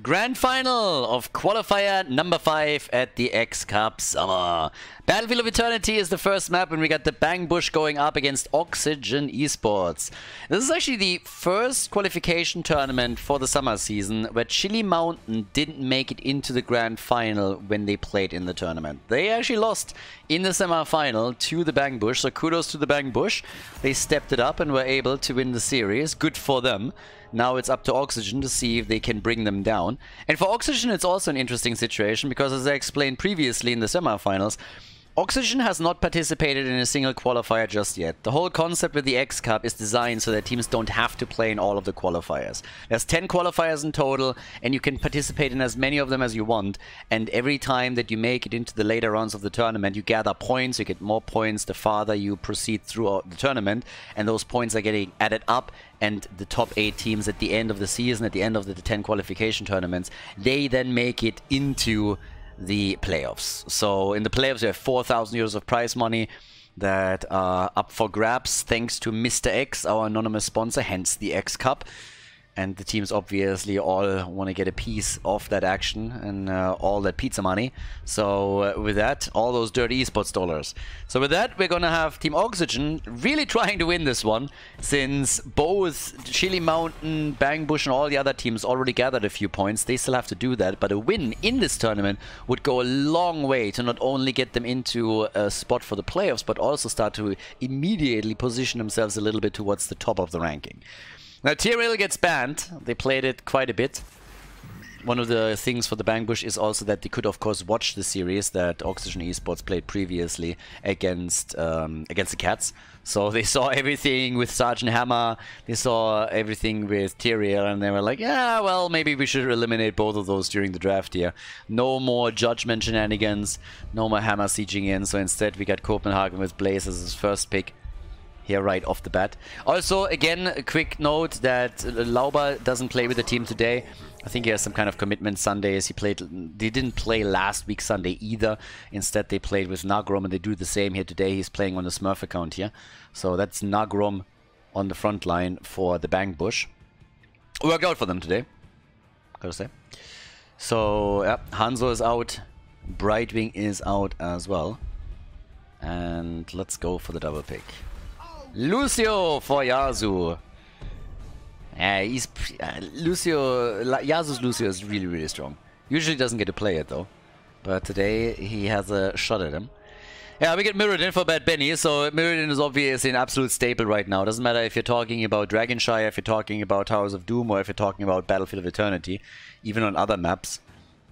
Grand final of qualifier number 5 at the X-Cup Summer. Battlefield of Eternity is the first map, and we got the Bang Bush going up against Oxygen Esports. This is actually the first qualification tournament for the summer season where Chili Mountain didn't make it into the grand final when they played in the tournament. They actually lost in the semi-final to the Bang Bush, so kudos to the Bang Bush. They stepped it up and were able to win the series. Good for them. Now it's up to Oxygen to see if they can bring them down. And for Oxygen, it's also an interesting situation because, as I explained previously in the semifinals, Oxygen has not participated in a single qualifier just yet. The whole concept with the X-Cup is designed so that teams don't have to play in all of the qualifiers. There's 10 qualifiers in total, and you can participate in as many of them as you want. And every time that you make it into the later rounds of the tournament, you gather points, you get more points the farther you proceed throughout the tournament, and those points are getting added up. And the top 8 teams at the end of the season, at the end of the 10 qualification tournaments, they then make it into the playoffs. So in the playoffs, you have 4,000 euros of prize money that are up for grabs thanks to Mr. X, our anonymous sponsor, hence the X Cup. And the teams obviously all want to get a piece of that action and all that pizza money. So with that, all those dirty esports dollars. So with that, we're going to have Team Oxygen really trying to win this one, since both Chili Mountain, Bang Bush and all the other teams already gathered a few points. They still have to do that, but a win in this tournament would go a long way to not only get them into a spot for the playoffs, but also start to immediately position themselves a little bit towards the top of the ranking. Now, Tyrael gets banned. They played it quite a bit. One of the things for the Bang Bush is also that they could, of course, watch the series that Oxygen Esports played previously against the Cats. So they saw everything with Sergeant Hammer, they saw everything with Tyrael, and they were like, yeah, well, maybe we should eliminate both of those during the draft here. No more judgment shenanigans, no more Hammer sieging in, so instead we got Copenhagen with Blaze as his first pick. Here right off the bat. Also, again, a quick note that Lauber doesn't play with the team today. I think he has some kind of commitment Sundays. They didn't play last week Sunday either. Instead, they played with Nagrom, and they do the same here today. He's playing on the Smurf account here. So that's Nagrom on the front line for the Bang Bush. Worked out for them today, gotta say. So yeah, Hanzo is out. Brightwing is out as well. And let's go for the double pick. Lucio for Yazoo. Yeah, he's Lucio. Yazoo's Lucio is really, really strong. Usually doesn't get to play it though, but today he has a shot at him. Yeah, we get Mirrodin for Bad Benny. So Mirrodin is obviously an absolute staple right now. Doesn't matter if you're talking about Dragonshire, if you're talking about Towers of Doom, or if you're talking about Battlefield of Eternity, even on other maps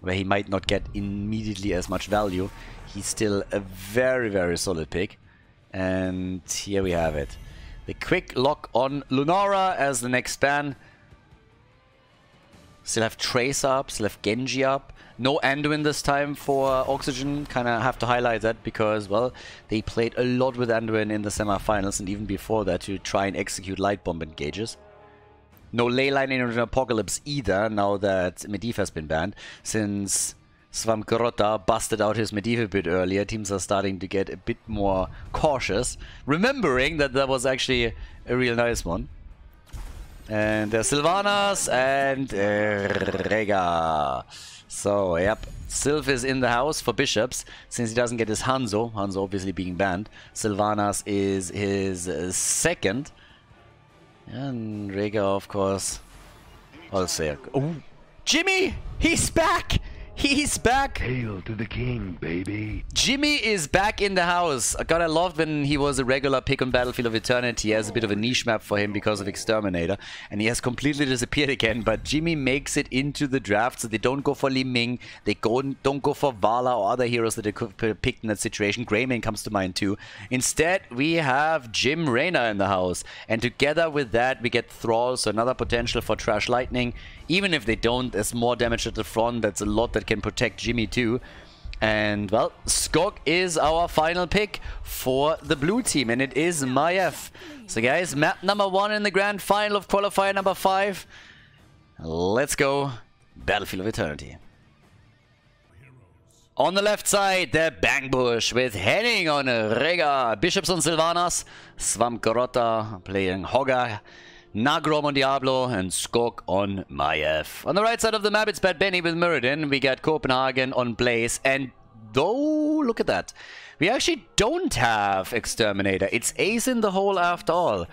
where he might not get immediately as much value, he's still a very, very solid pick. And here we have it. The quick lock on Lunara as the next ban. Still have Trace up, still have Genji up. No Anduin this time for Oxygen. Kind of have to highlight that because, well, they played a lot with Anduin in the semifinals and even before that to try and execute light bomb engages. No Leyline in Apocalypse either, now that Medivh has been banned. Since Svamgrota busted out his Medivh a bit earlier, teams are starting to get a bit more cautious, remembering that that was actually a real nice one. And Sylvanas and Rega. So, yep, Sylv is in the house for Bishops, since he doesn't get his Hanzo. Hanzo obviously being banned. Sylvanas is his second. And Rega, of course, also. Oh, Jimmy! He's back! He's back! Hail to the king, baby. Jimmy is back in the house. God, I loved when he was a regular pick on Battlefield of Eternity as a bit of a niche map for him because of Exterminator. And he has completely disappeared again, but Jimmy makes it into the draft, so they don't go for Li Ming, they don't go for Vala or other heroes that they could have picked in that situation. Greyman comes to mind too. Instead, we have Jim Raynor in the house. And together with that, we get Thrall, so another potential for Trash Lightning. Even if they don't, there's more damage at the front. That's a lot that can protect Jimmy too. And well, Skog is our final pick for the blue team, and it is Maiev. So guys, map number 1 in the grand final of qualifier number 5. Let's go Battlefield of Eternity. On the left side, the Bang Bush with Henning on Rega, Bishops on Sylvanas, Svamgrota playing Hogger, Nagrom on Diablo, and Skog on Maiev. On the right side of the map, it's Bad Benny with Mirrodin. We got Copenhagen on Blaze, and though, look at that. We actually don't have Exterminator. It's ace in the hole after all.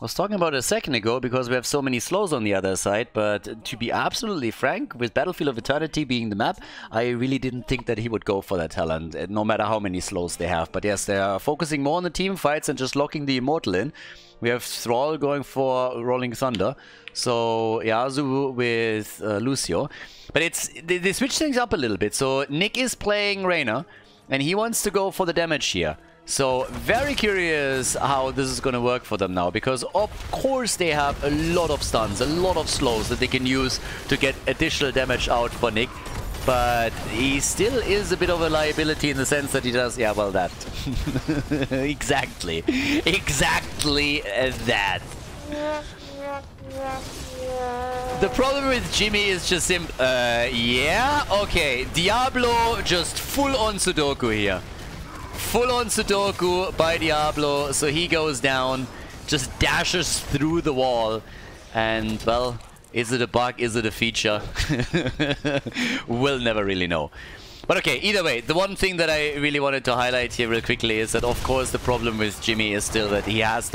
I was talking about it a second ago because we have so many slows on the other side, but to be absolutely frank, with Battlefield of Eternity being the map, I really didn't think that he would go for that talent, no matter how many slows they have. But yes, they are focusing more on the team fights and just locking the Immortal in. We have Thrall going for Rolling Thunder, so Yazu with Lucio. But it's they switch things up a little bit. So Nick is playing Raynor, and he wants to go for the damage here. So very curious how this is going to work for them now, because of course they have a lot of stuns, a lot of slows that they can use to get additional damage out for Nick. But he still is a bit of a liability in the sense that he does... Yeah, well, that. Exactly. Exactly that. The problem with Jimmy is just him... yeah? Okay. Diablo just full-on Sudoku here. Full-on Sudoku by Diablo. So he goes down, just dashes through the wall. And, well... Is it a bug? Is it a feature? We'll never really know. But okay, either way, the one thing that I really wanted to highlight here real quickly is that, of course, the problem with Jimmy is still that he has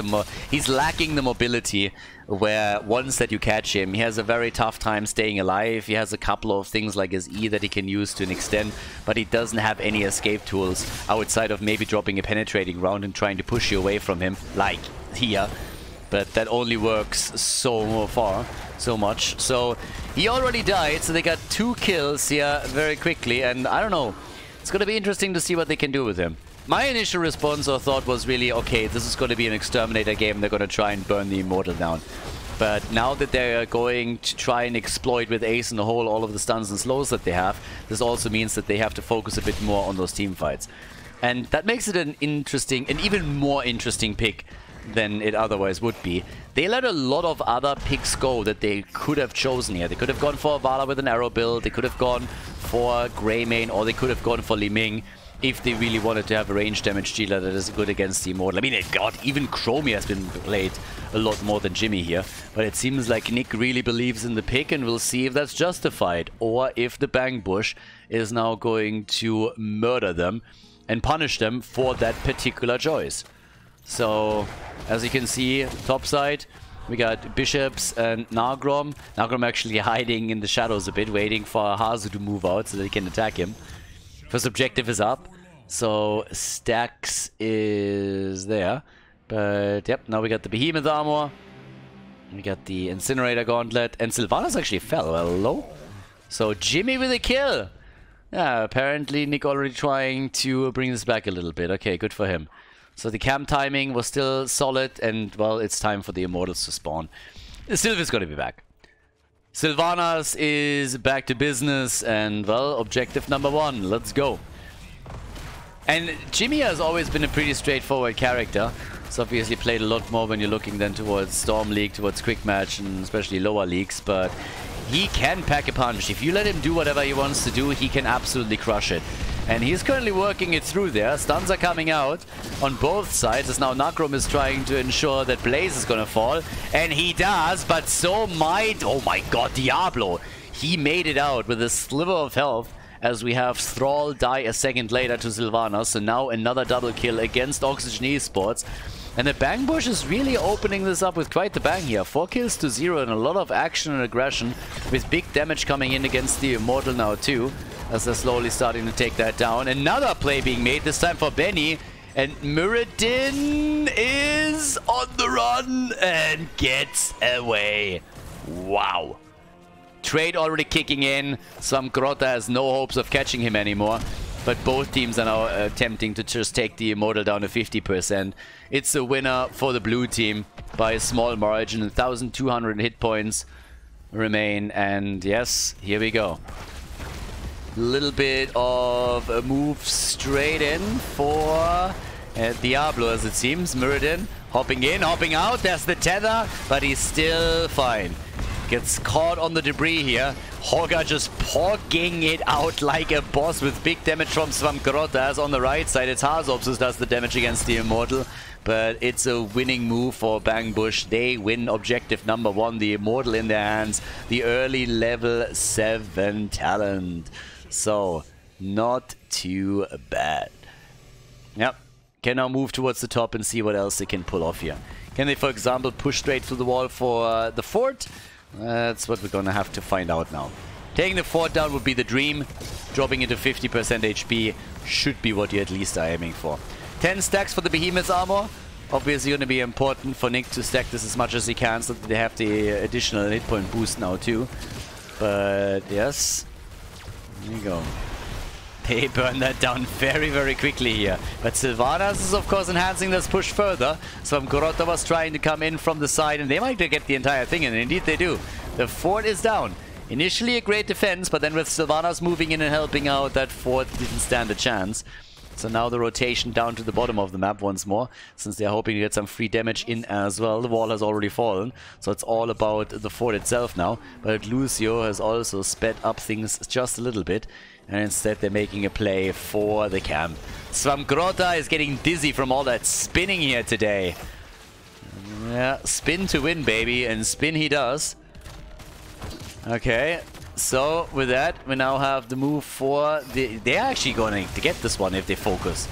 he's lacking the mobility, where once that you catch him, he has a very tough time staying alive. He has a couple of things like his E that he can use to an extent, but he doesn't have any escape tools outside of maybe dropping a penetrating round and trying to push you away from him, like here. But that only works so far, so much. So he already died, so they got 2 kills here very quickly. And I don't know, it's going to be interesting to see what they can do with him. My initial response or thought was really, okay, this is going to be an Exterminator game. They're going to try and burn the Immortal down. But now that they are going to try and exploit with ace in the hole all of the stuns and slows that they have, this also means that they have to focus a bit more on those team fights. And that makes it an even more interesting pick than it otherwise would be. They let a lot of other picks go that they could have chosen here. They could have gone for Vala with an arrow build, they could have gone for Greymane, or they could have gone for Li Ming if they really wanted to have a range damage dealer that is good against the Immortal. I mean, God, even Chromie has been played a lot more than Jimmy here, but it seems like Nick really believes in the pick, and we'll see if that's justified, or if the Bang Bush is now going to murder them and punish them for that particular choice. So, as you can see, top side, we got Bishops and Nagrom. Nagrom actually hiding in the shadows a bit, waiting for Hanzo to move out so that he can attack him. First objective is up, so Stax is there. But, yep, now we got the Behemoth Armor. We got the Incinerator Gauntlet, and Sylvanas actually fell. Hello? So, Jimmy with a kill! Yeah, apparently Nick already trying to bring this back a little bit. Okay, good for him. So the camp timing was still solid, and, well, it's time for the Immortals to spawn. Sylv is going to be back. Sylvanas is back to business, and, well, objective number one. Let's go. And Jimmy has always been a pretty straightforward character. It's obviously played a lot more when you're looking then towards Storm League, towards Quick Match, and especially lower leagues, but he can pack a punch. If you let him do whatever he wants to do, he can absolutely crush it. And he's currently working it through there. Stuns are coming out on both sides, as now Nagrom is trying to ensure that Blaze is going to fall. And he does, but so might... Oh my god, Diablo! He made it out with a sliver of health, as we have Thrall die a second later to Sylvanas. So now another double kill against Oxygen Esports. And the Bang Bush is really opening this up with quite the bang here. 4 kills to 0 and a lot of action and aggression, with big damage coming in against the Immortal now too, as they're slowly starting to take that down. Another play being made, this time for Benny. And Muradin is on the run and gets away. Wow. Trade already kicking in. Some Grotta has no hopes of catching him anymore. But both teams are now attempting to just take the Immortal down to 50%. It's a winner for the blue team by a small margin. 1,200 hit points remain. And yes, here we go. Little bit of a move straight in for Diablo, as it seems. Mirrodin hopping in, hopping out. There's the tether, but he's still fine. Gets caught on the debris here. Hogger just poking it out like a boss with big damage from Svampgrotas on the right side. It's Hazops who does the damage against the Immortal, but it's a winning move for Bang Bush. They win objective number one, the Immortal in their hands, the early level 7 talent. So, not too bad. Yep. Can now move towards the top and see what else they can pull off here. Can they, for example, push straight through the wall for the fort? That's what we're gonna have to find out now. Taking the fort down would be the dream. Dropping into 50% HP should be what you at least are aiming for. 10 stacks for the Behemoth's armor. Obviously gonna be important for Nick to stack this as much as he can so that they have the additional hit point boost now too. But yes, there you go. They burn that down very, very quickly here. But Sylvanas is, of course, enhancing this push further. So Svampgrotta was trying to come in from the side, and they might get the entire thing, and indeed they do. The fort is down. Initially a great defense, but then with Sylvanas moving in and helping out, that fort didn't stand a chance. So now the rotation down to the bottom of the map once more, since they're hoping to get some free damage in as well. The wall has already fallen, so it's all about the fort itself now. But Lucio has also sped up things just a little bit. And instead they're making a play for the camp. Svampgrotta is getting dizzy from all that spinning here today. Yeah, spin to win, baby, and spin he does. Okay, so with that, we now have the move for the... They're actually going to get this one if they focus.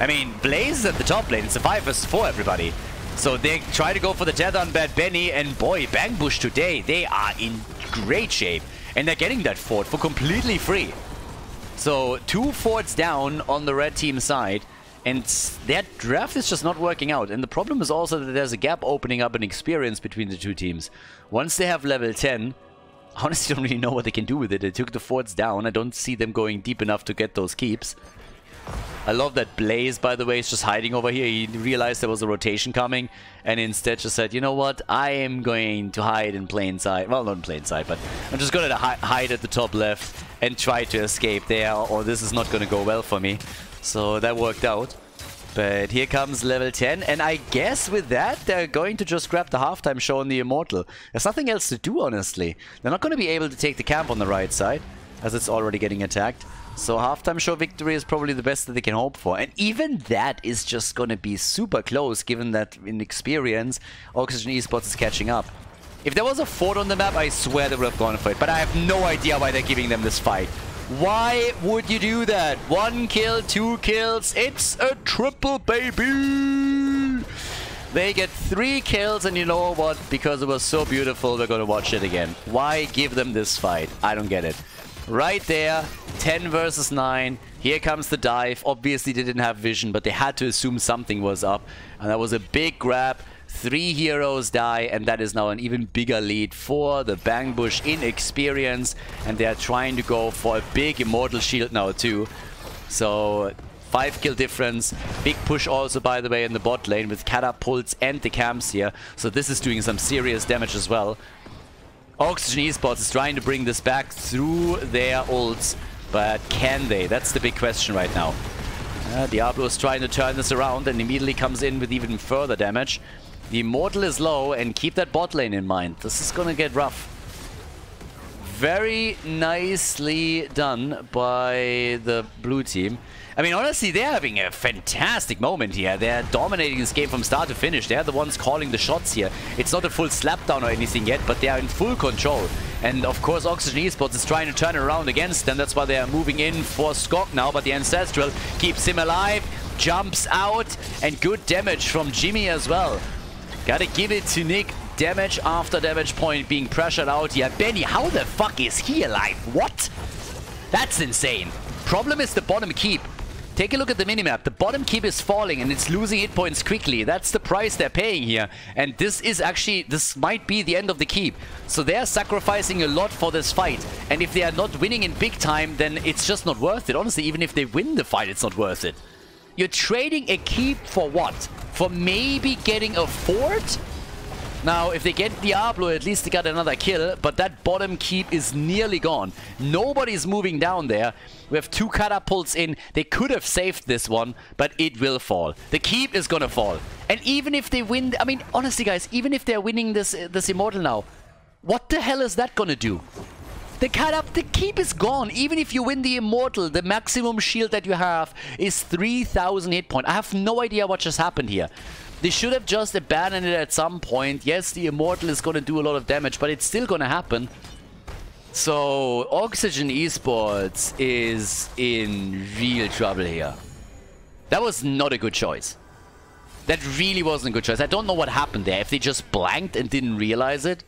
I mean, Blaze is at the top lane. It's a 5 vs 4, everybody. So they try to go for the death on Bad Benny, and boy, Bang Bush today, they are in great shape. And they're getting that fort for completely free. So, 2 forts down on the red team side, and their draft is just not working out. And the problem is also that there's a gap opening up in experience between the two teams. Once they have level 10, I honestly don't really know what they can do with it. They took the forts down. I don't see them going deep enough to get those keeps. I love that Blaze, by the way, is just hiding over here. He realized there was a rotation coming, and instead just said, you know what, I am going to hide in plain sight. Well, not in plain sight, but I'm just going to hide at the top left and try to escape there, or this is not going to go well for me. So that worked out. But here comes level 10, and I guess with that, they're going to just grab the halftime show on the Immortal. There's nothing else to do, honestly. They're not going to be able to take the camp on the right side, as it's already getting attacked. So halftime show victory is probably the best that they can hope for. And even that is just going to be super close, given that in experience, Oxygen Esports is catching up. If there was a fort on the map, I swear they would have gone for it. But I have no idea why they're giving them this fight. Why would you do that? 1 kill, 2 kills. It's a triple, baby! They get 3 kills, and you know what? Because it was so beautiful, they're going to watch it again. Why give them this fight? I don't get it. Right there, 10 vs 9. Here comes the dive. Obviously they didn't have vision, but they had to assume something was up, and that was a big grab. 3 heroes die, and that is now an even bigger lead for the Bang Bush in experience, and they are trying to go for a big Immortal shield now too. So 5 kill difference. Big push also, by the way, in the bot lane with catapults and the camps here, so this is doing some serious damage as well. Oxygen Esports is trying to bring this back through their ults, but can they? That's the big question right now. Diablo is trying to turn this around and immediately comes in with even further damage. The Immortal is low, and keep that bot lane in mind. This is gonna get rough. Very nicely done by the blue team. I mean, honestly, they're having a fantastic moment here. They're dominating this game from start to finish. They're the ones calling the shots here. It's not a full slapdown or anything yet, but they are in full control. And of course, Oxygen Esports is trying to turn around against them. That's why they are moving in for Skog now, but the Ancestral keeps him alive, jumps out, and good damage from Jimmy as well. Gotta give it to Nick. Damage after damage point being pressured out here. Benny, how the fuck is he alive? What? That's insane. Problem is the bottom keep. Take a look at the minimap. The bottom keep is falling, and it's losing hit points quickly. That's the price they're paying here. And this is actually, this might be the end of the keep. So they're sacrificing a lot for this fight. And if they are not winning in big time, then it's just not worth it. Honestly, even if they win the fight, it's not worth it. You're trading a keep for what? For maybe getting a fort? Now, if they get Diablo, at least they got another kill, but that bottom keep is nearly gone. Nobody's moving down there. We have 2 catapults in. They could have saved this one, but it will fall. The keep is gonna fall. And even if they win... I mean, honestly, guys, even if they're winning this Immortal now, What the hell is that gonna do? The keep is gone. Even if you win the Immortal, the maximum shield that you have is 3,000 hit point. I have no idea what just happened here. They should have just abandoned it at some point. Yes, the Immortal is gonna do a lot of damage, but it's still gonna happen. So, Oxygen Esports is in real trouble here. That was not a good choice. That really wasn't a good choice. I don't know what happened there. If they just blanked and didn't realize it,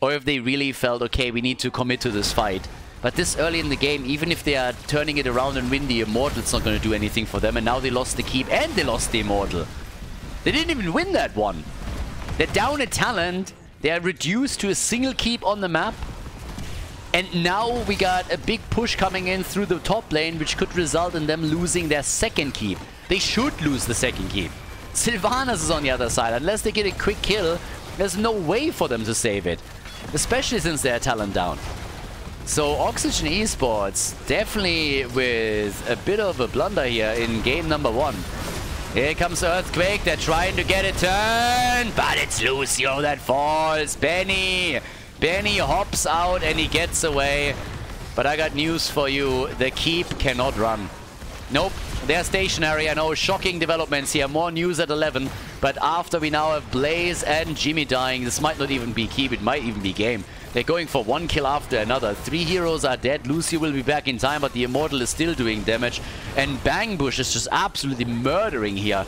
or if they really felt, okay, we need to commit to this fight. But this early in the game, even if they are turning it around and win the Immortal, it's not going to do anything for them. And now they lost the Keep and they lost the Immortal. They didn't even win that one. They're down a talent. They are reduced to a single Keep on the map. And now we got a big push coming in through the top lane, which could result in them losing their second Keep. They should lose the second Keep. Sylvanas is on the other side. Unless they get a quick kill, there's no way for them to save it. Especially since they're talent down. So Oxygen Esports definitely with a bit of a blunder here in game number one. Here comes Earthquake. They're trying to get a turn. But it's Lucio that falls. Benny hops out and he gets away. But I got news for you. The Keep cannot run. Nope. They're stationary. I know, shocking developments here. More news at 11. But after we now have Blaze and Jimmy dying, this might not even be Keep. It might even be game. They're going for one kill after another. Three heroes are dead. Lucio will be back in time, but the Immortal is still doing damage. And Bang Bush is just absolutely murdering here.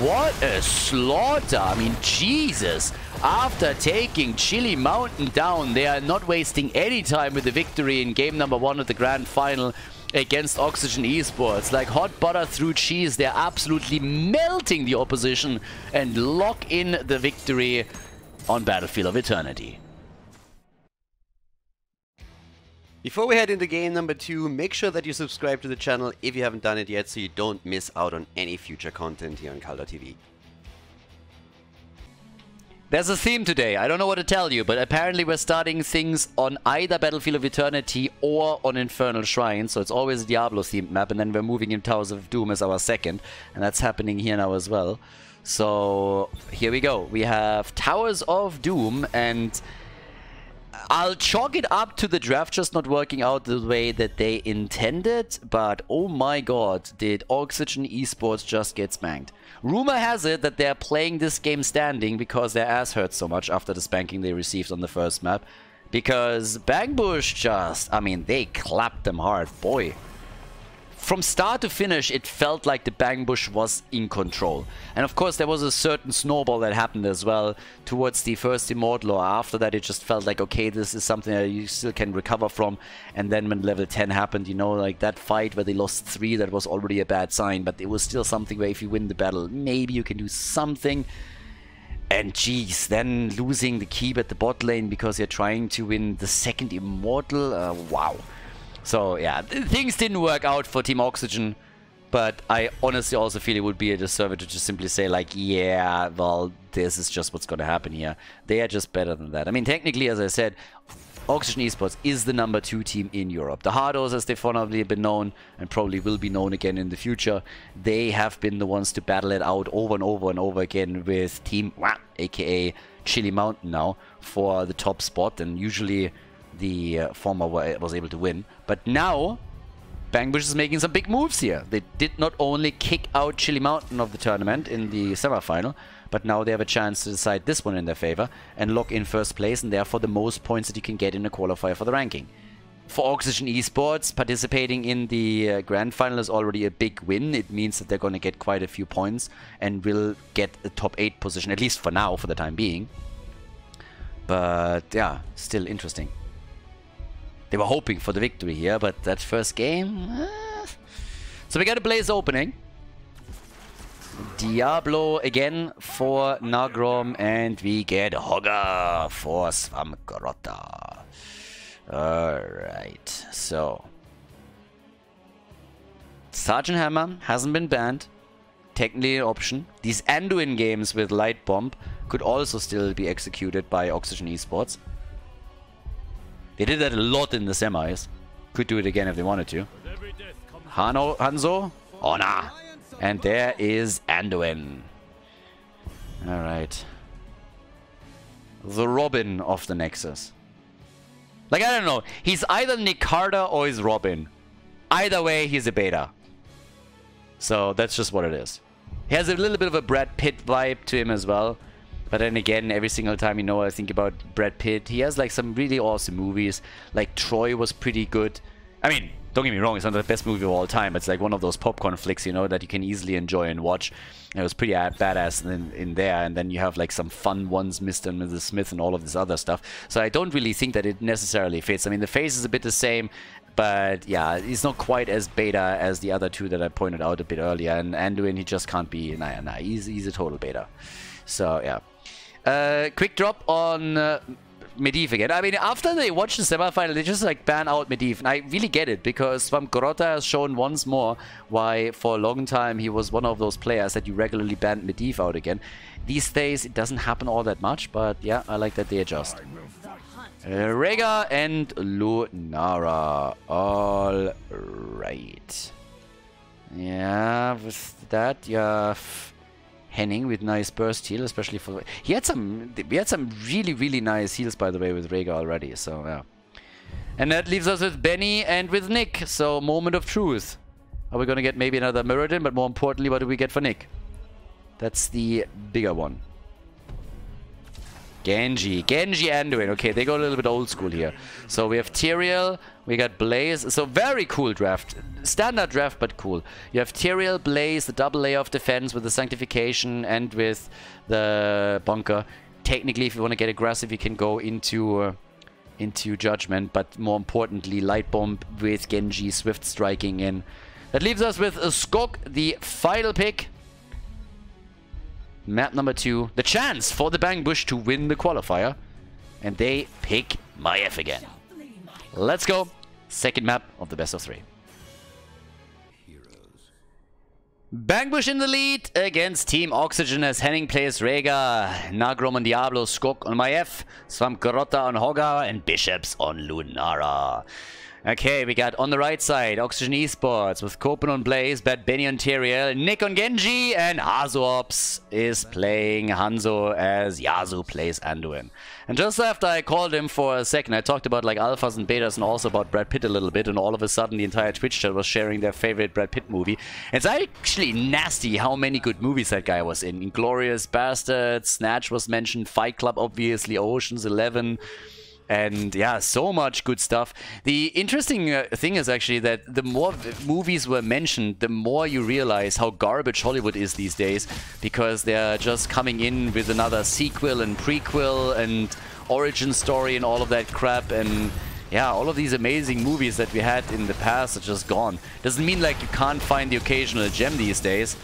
What a slaughter. I mean, Jesus. After taking Chili Mountain down, they are not wasting any time with the victory in game number one of the Grand Final against Oxygen Esports. Like hot butter through cheese, they're absolutely melting the opposition and lock in the victory on Battlefield of Eternity. Before we head into game number two, make sure that you subscribe to the channel if you haven't done it yet, so you don't miss out on any future content here on Kalda TV. There's a theme today. I don't know what to tell you, but apparently we're starting things on either Battlefield of Eternity or on Infernal Shrine. So it's always a Diablo-themed map, and then we're moving in Towers of Doom as our second. And that's happening here now as well. So here we go. We have Towers of Doom, and I'll chalk it up to the draft just not working out the way that they intended. But oh my god, did Oxygen Esports just get spanked. Rumor has it that they're playing this game standing because their ass hurts so much after the spanking they received on the first map. Because Bang Bush just, I mean, they clapped them hard, boy. From start to finish, it felt like the Bang Bush was in control. And of course, there was a certain snowball that happened as well towards the first Immortal, or after that, it just felt like, okay, this is something that you still can recover from. And then when level 10 happened, you know, like that fight where they lost 3, that was already a bad sign. But it was still something where if you win the battle, maybe you can do something. And geez, then losing the Keep at the bot lane because you're trying to win the second Immortal, wow. So yeah, things didn't work out for Team Oxygen, but I honestly also feel it would be a disservice to just simply say like, yeah, well, this is just what's going to happen here. They are just better than that. I mean, technically, as I said, Oxygen Esports is the number 2 team in Europe. The Hardos, as they've formerly been known and probably will be known again in the future, they have been the ones to battle it out over and over and over again with Team WAP, aka Chili Mountain now, for the top spot, and usually the former was able to win. But now, Bang Bush is making some big moves here. They did not only kick out Chili Mountain of the tournament in the semifinal, but now they have a chance to decide this one in their favor and lock in first place and therefore the most points that you can get in a qualifier for the ranking. For Oxygen Esports, participating in the grand final is already a big win. It means that they're going to get quite a few points and will get a top 8 position, at least for now, for the time being. But yeah, still interesting. They were hoping for the victory here, but that first game... So we got a Blaze opening. Diablo again for Nagrom, and we get Hogger for Svamgrota. Alright, so... Sergeant Hammer hasn't been banned. Technically an option. These Anduin games with Light Bomb could also still be executed by Oxygen Esports. They did that a lot in the semis. Could do it again if they wanted to. Hanzo? Oh, nah. And there is Anduin. Alright. The Robin of the Nexus. Like, I don't know. He's either Nicarda or he's Robin. Either way, he's a beta. So that's just what it is. He has a little bit of a Brad Pitt vibe to him as well. But then again, every single time, you know, I think about Brad Pitt. He has like some really awesome movies. Like Troy was pretty good. I mean, don't get me wrong, it's not the best movie of all time. It's like one of those popcorn flicks, you know, that you can easily enjoy and watch. And it was pretty badass in there. And then you have like some fun ones, Mr. and Mrs. Smith and all of this other stuff. So I don't really think that it necessarily fits. I mean, the face is a bit the same. But yeah, he's not quite as beta as the other two that I pointed out a bit earlier. And Anduin, he just can't be. Nah, he's a total beta. So yeah. Quick drop on... Medivh again. I mean, after they watch the semifinal, they just like ban out Medivh, and I really get it, because Svamgrota has shown once more why for a long time he was one of those players that you regularly banned Medivh out again. These days it doesn't happen all that much, but yeah, I like that they adjust. Rega and Lunara. All right. Yeah, with that, yeah. Henning with nice burst heal, especially for... We had some really, really nice heals, by the way, with Rega already, so yeah. And that leaves us with Benny and with Nick, so moment of truth. Are we gonna get maybe another Mirrodin, but more importantly, what do we get for Nick? That's the bigger one. Genji Anduin. Okay, they go a little bit old school here. So we have Tyrael, we got Blaze. So very cool draft. Standard draft, but cool. You have Tyrael, Blaze, the double layer of defense with the sanctification and with the bunker. Technically, if you want to get aggressive, you can go into judgment, but more importantly, light bomb with Genji swift striking in. That leaves us with Skog, the final pick. Map number 2, the chance for the Bang Bush to win the qualifier. And they pick Maiev again. Let's go. Second map of the best of 3. Bang Bush in the lead against Team Oxygen as Henning plays Rega, Nagrom on Diablo, Skog on Maiev, Svamgrota on Hogger, and Bishops on Lunara. Okay, we got on the right side Oxygen Esports with Copen on Blaze, Bad Benny on Tyrael, Nick on Genji, and Hazops is playing Hanzo as Yasu plays Anduin. And just after I called him for a second, I talked about like alphas and betas and also about Brad Pitt a little bit, and all of a sudden the entire Twitch chat was sharing their favorite Brad Pitt movie. It's actually nasty how many good movies that guy was in. Inglourious Bastards, Snatch was mentioned, Fight Club obviously, Ocean's 11... And yeah, so much good stuff. The interesting thing is actually that the more movies were mentioned, the more you realize how garbage Hollywood is these days, because they're just coming in with another sequel and prequel and origin story and all of that crap. And yeah, all of these amazing movies that we had in the past are just gone. Doesn't mean like you can't find the occasional gem these days,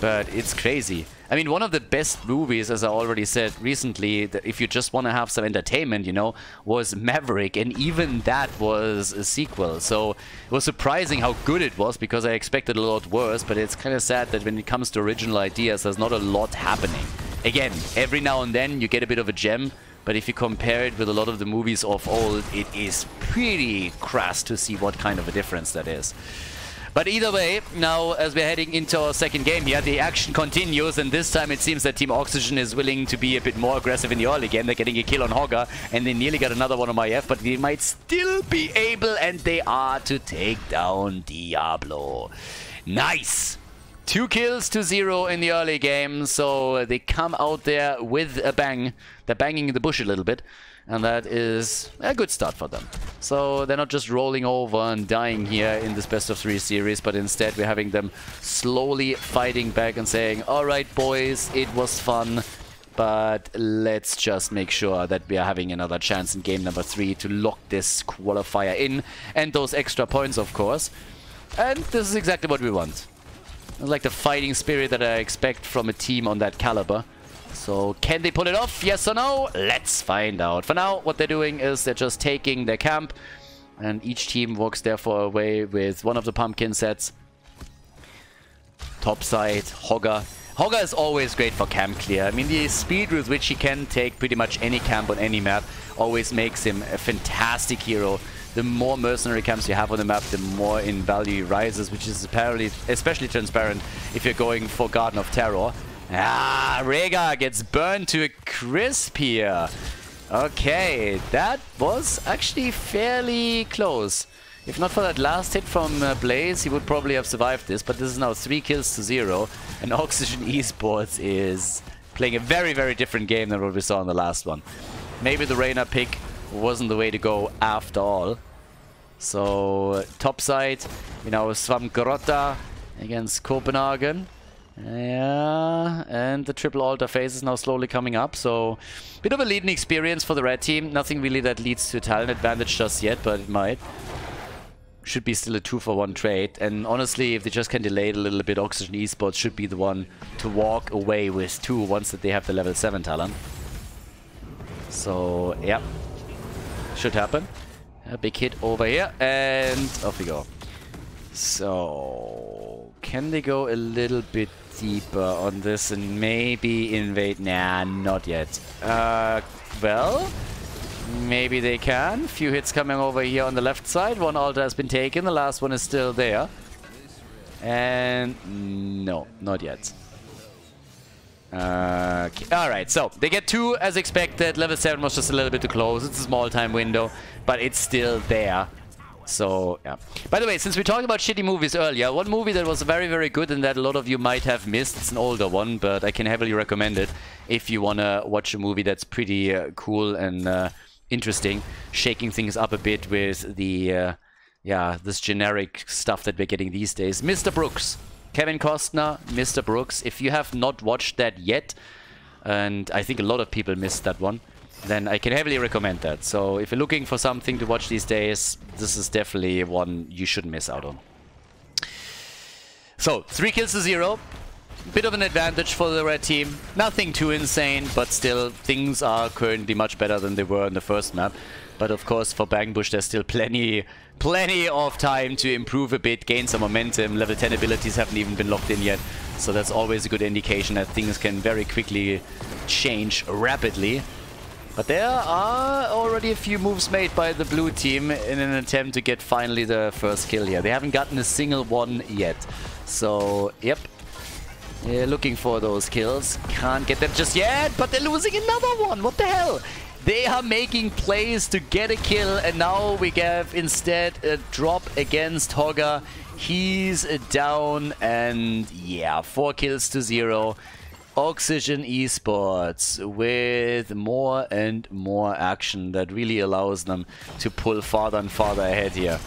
but it's crazy. I mean, one of the best movies, as I already said recently, that if you just want to have some entertainment, you know, was Maverick, and even that was a sequel. So it was surprising how good it was, because I expected a lot worse, but it's kind of sad that when it comes to original ideas, there's not a lot happening. Again, every now and then you get a bit of a gem, but if you compare it with a lot of the movies of old, it is pretty crass to see what kind of a difference that is. But either way, now as we're heading into our second game here, the action continues, and this time it seems that Team Oxygen is willing to be a bit more aggressive in the early game. They're getting a kill on Hogger, and they nearly got another one on Maiev, but they might still be able, and they are, to take down Diablo. Nice! 2 kills to 0 in the early game, so they come out there with a bang. They're banging the bush a little bit, and that is a good start for them. So they're not just rolling over and dying here in this best of 3 series, but instead we're having them slowly fighting back and saying, all right, boys, it was fun, but let's just make sure that we are having another chance in game number 3 to lock this qualifier in, and those extra points, of course. And this is exactly what we want. I like the fighting spirit that I expect from a team on that caliber. So can they pull it off? Yes or no? Let's find out. For now, what they're doing is they're just taking their camp, and each team walks therefore away with one of the pumpkin sets. Topside, Hogger. Hogger is always great for camp clear. I mean, the speed with which he can take pretty much any camp on any map always makes him a fantastic hero. The more mercenary camps you have on the map, the more in value he rises, which is apparently especially transparent if you're going for Garden of Terror. Ah, Rega gets burned to a crisp here. Okay, that was actually fairly close. If not for that last hit from Blaze, he would probably have survived this, but this is now 3 kills to 0, and Oxygen Esports is playing a very, very different game than what we saw in the last one. Maybe the Raynor pick wasn't the way to go after all. So, top side, you know, Svamgrotta against Copenhagen. Yeah, and the triple altar phase is now slowly coming up, so bit of a leading experience for the red team. Nothing really that leads to a talent advantage just yet, but it might. Should be still a 2-for-1 trade, and honestly, if they just can delay it a little bit, Oxygen Esports should be the one to walk away with 2 once that they have the level 7 talent. So, yeah, should happen. A big hit over here, and off we go. So, can they go a little bit deeper on this and maybe invade? Nah, not yet. Well, maybe they can. Few hits coming over here on the left side. One altar has been taken. The last one is still there. And no, not yet. Okay. Alright, so they get 2 as expected. Level 7 was just a little bit too close. It's a small time window, but it's still there. So, yeah. By the way, since we talked about shitty movies earlier, one movie that was very, very good and that a lot of you might have missed, it's an older one, but I can heavily recommend it if you want to watch a movie that's pretty cool and interesting, shaking things up a bit with the, yeah, this generic stuff that we're getting these days. Mr. Brooks. Kevin Costner, Mr. Brooks. If you have not watched that yet, and I think a lot of people missed that one, then I can heavily recommend that. So if you're looking for something to watch these days, this is definitely one you shouldn't miss out on. So 3 kills to 0. Bit of an advantage for the red team. Nothing too insane, but still things are currently much better than they were in the first map. But of course for Bang Bush there's still plenty of time to improve a bit, gain some momentum. Level 10 abilities haven't even been locked in yet. So that's always a good indication that things can very quickly change rapidly. But there are already a few moves made by the blue team in an attempt to get finally the first kill here. They haven't gotten a single one yet. So, yep. They're looking for those kills. Can't get them just yet, but they're losing another one. What the hell? They are making plays to get a kill, and now we have instead a drop against Hogger. He's down, and yeah, 4 kills to 0. Oxygen Esports with more and more action that really allows them to pull farther and farther ahead here.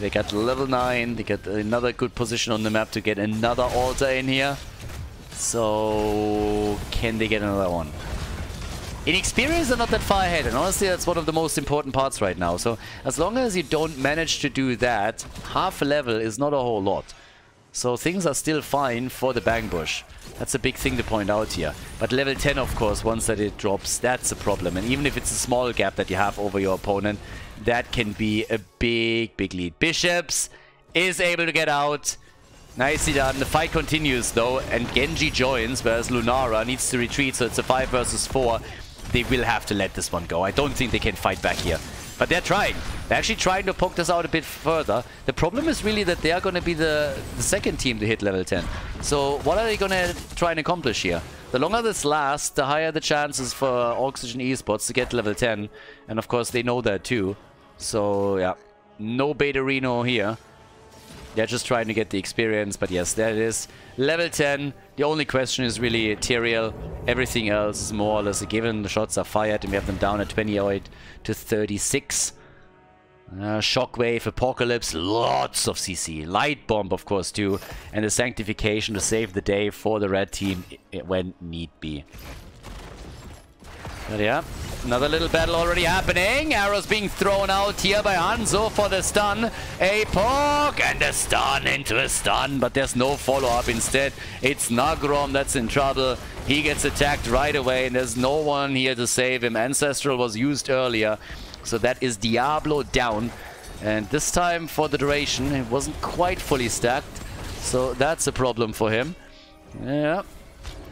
They got level 9, they got another good position on the map to get another altar in here. So, can they get another one? In experience, they're not that far ahead, and honestly, that's one of the most important parts right now. So, as long as you don't manage to do that, half a level is not a whole lot. So things are still fine for the Bang Bush. That's a big thing to point out here. But level 10, of course, once that it drops, that's a problem. And even if it's a small gap that you have over your opponent, that can be a big, big lead. Bishops is able to get out. Nicely done. The fight continues, though, and Genji joins, whereas Lunara needs to retreat, so it's a 5 versus 4. They will have to let this one go. I don't think they can fight back here. But they're trying. They're actually trying to poke this out a bit further. The problem is really that they are going to be the second team to hit level 10. So what are they going to try and accomplish here? The longer this lasts, the higher the chances for Oxygen Esports to get level 10. And of course they know that too. So yeah, no beta Reno here. They're just trying to get the experience, but yes, there it is. Level 10, the only question is really Tyrael. Everything else is more or less a given. The shots are fired and we have them down at 28 to 36. Shockwave, Apocalypse, lots of CC. Light Bomb, of course, too. And the Sanctification to save the day for the red team when need be. But yeah, another little battle already happening. Arrows being thrown out here by Hanzo for the stun. A poke and a stun into a stun, but there's no follow-up. Instead, it's Nagrom that's in trouble. He gets attacked right away, and there's no one here to save him. Ancestral was used earlier, so that is Diablo down. And this time, for the duration, it wasn't quite fully stacked, so that's a problem for him. Yeah,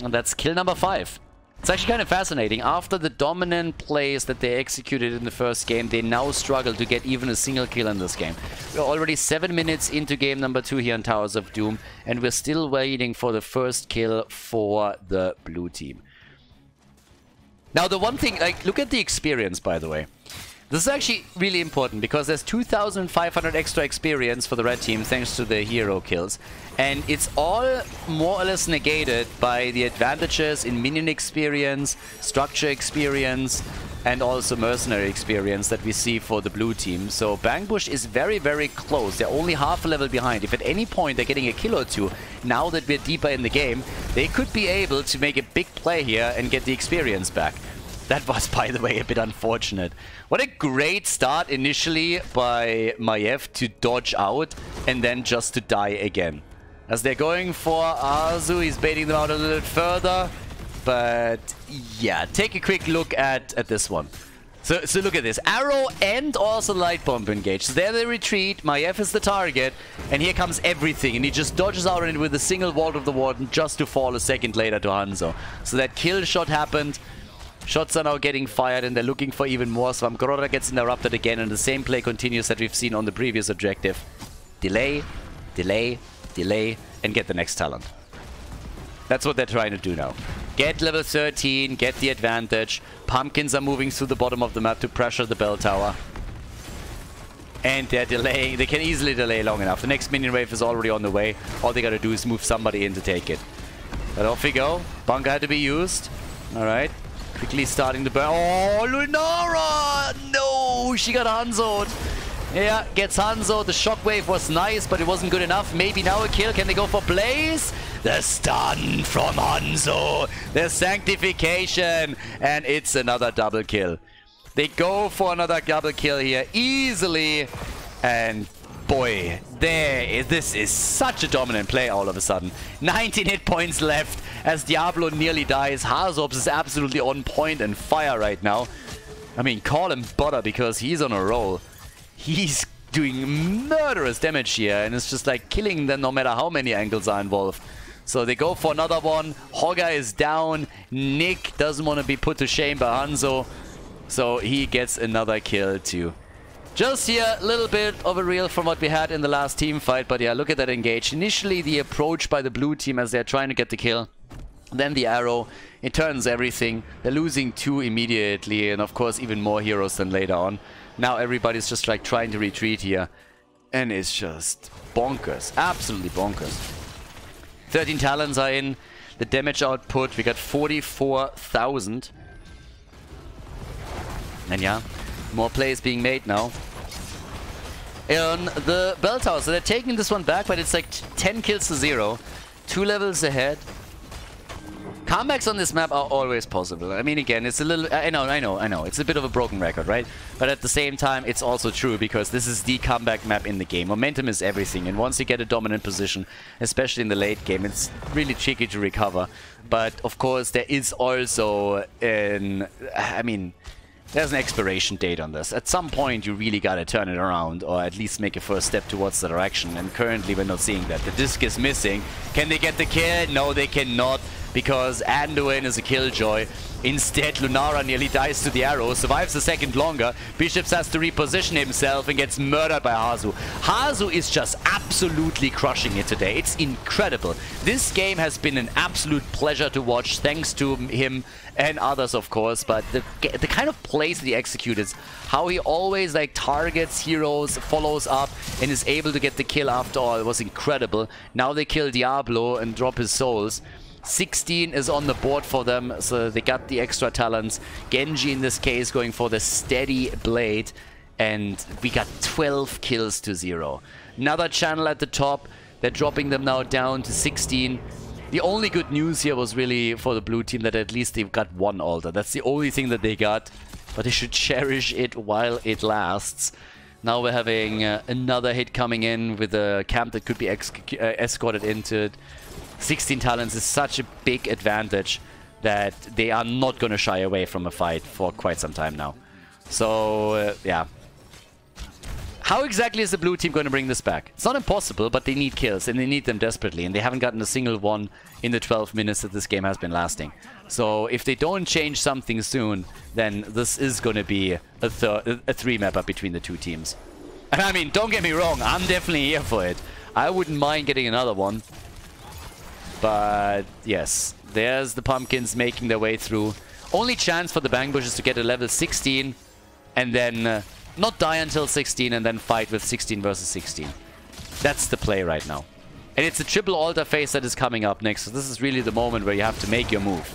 and that's kill number 5. It's actually kind of fascinating. After the dominant plays that they executed in the first game, they now struggle to get even a single kill in this game. We're already 7 minutes into game number 2 here on Towers of Doom, and we're still waiting for the first kill for the blue team. Now the one thing, like, look at the experience, by the way. This is actually really important because there's 2,500 extra experience for the red team thanks to the hero kills. And it's all more or less negated by the advantages in minion experience, structure experience, and also mercenary experience that we see for the blue team. So Bang Bush is very, very close. They're only half a level behind. If at any point they're getting a kill or two, now that we're deeper in the game, they could be able to make a big play here and get the experience back. That was, by the way, a bit unfortunate. What a great start initially by Maiev to dodge out and then just to die again. As they're going for Arzu, he's baiting them out a little further. But yeah, take a quick look at this one. So look at this. Arrow and also light bomb engaged. So there they retreat. Maiev is the target. And here comes everything. And he just dodges out and with a single Vault of the Warden just to fall a second later to Hanzo. So that kill shot happened. Shots are now getting fired and they're looking for even more. Svamkorora gets interrupted again and the same play continues that we've seen on the previous objective. Delay, delay, delay, and get the next talent. That's what they're trying to do now. Get level 13, get the advantage. Pumpkins are moving through the bottom of the map to pressure the bell tower. And they're delaying. They can easily delay long enough. The next minion wave is already on the way. All they gotta do is move somebody in to take it. But off we go. Bunker had to be used. Alright. Quickly starting the burn. Oh, Lunara! No! She got Hanzo'd. Yeah, gets Hanzo. The shockwave was nice, but it wasn't good enough. Maybe now a kill. Can they go for Blaze? The stun from Hanzo. The sanctification. And it's another double kill. They go for another double kill here easily. And boy, this is such a dominant play all of a sudden. 19 hit points left as Diablo nearly dies. Hazops is absolutely on point and fire right now. I mean, call him butter because he's on a roll. He's doing murderous damage here and it's just like killing them no matter how many angles are involved. So they go for another one. Hogger is down. Nick doesn't want to be put to shame by Hanzo. So he gets another kill too. Just here, a little bit of a reel from what we had in the last team fight, but yeah, look at that engage. Initially, the approach by the blue team as they're trying to get the kill, then the arrow, it turns everything. They're losing two immediately, and of course, even more heroes than later on. Now everybody's just like trying to retreat here, and it's just bonkers, absolutely bonkers. 13 talents are in, the damage output, we got 44,000. And yeah. More plays being made now. On the bell tower, so they're taking this one back, but it's like 10 kills to 0. 2 levels ahead. Comebacks on this map are always possible. I mean, again, it's a little... I know. It's a bit of a broken record, right? But at the same time, it's also true because this is the comeback map in the game. Momentum is everything. And once you get a dominant position, especially in the late game, it's really tricky to recover. But, of course, there is also an... I mean... There's an expiration date on this. At some point, you really gotta turn it around or at least make a first step towards the direction. And currently, we're not seeing that. The disc is missing. Can they get the kill? No, they cannot because Anduin is a killjoy. Instead, Lunara nearly dies to the arrow, survives a second longer. Bishops has to reposition himself and gets murdered by Hazu. Hazu is just absolutely crushing it today. It's incredible. This game has been an absolute pleasure to watch thanks to him. And others, of course, but the kind of plays that he executes, how he always like targets heroes, follows up, and is able to get the kill after all, it was incredible. Now they kill Diablo and drop his souls. 16 is on the board for them, so they got the extra talents. Genji, in this case, going for the steady blade, and we got 12 kills to 0. Another channel at the top, they're dropping them now down to 16. The only good news here was really for the blue team that at least they've got one altar. That's the only thing that they got, but they should cherish it while it lasts. Now we're having another hit coming in with a camp that could be escorted into it. 16 talents is such a big advantage that they are not going to shy away from a fight for quite some time now. So, yeah. How exactly is the blue team going to bring this back? It's not impossible, but they need kills, and they need them desperately, and they haven't gotten a single one in the 12 minutes that this game has been lasting. So if they don't change something soon, then this is going to be a three-mapper between the two teams. And I mean, don't get me wrong, I'm definitely here for it. I wouldn't mind getting another one. But yes, there's the Pumpkins making their way through. Only chance for the Bang Bush is to get a level 16 and then not die until 16 and then fight with 16 versus 16. That's the play right now. And it's a triple altar phase that is coming up next. So this is really the moment where you have to make your move.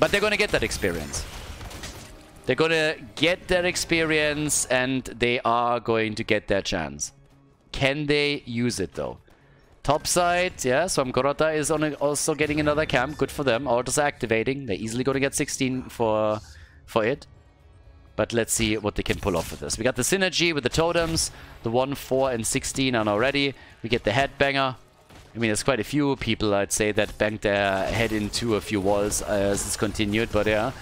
But they're going to get that experience. They're going to get that experience and they are going to get their chance. Can they use it though? Top side, yeah, so Mkorota is on also getting another camp. Good for them. Autos are activating. They're easily going to get 16 for it. But let's see what they can pull off with this. We got the synergy with the totems. The 1, 4, and 16 are now ready. We get the headbanger. I mean, there's quite a few people, I'd say, that banged their head into a few walls as it's continued. But yeah,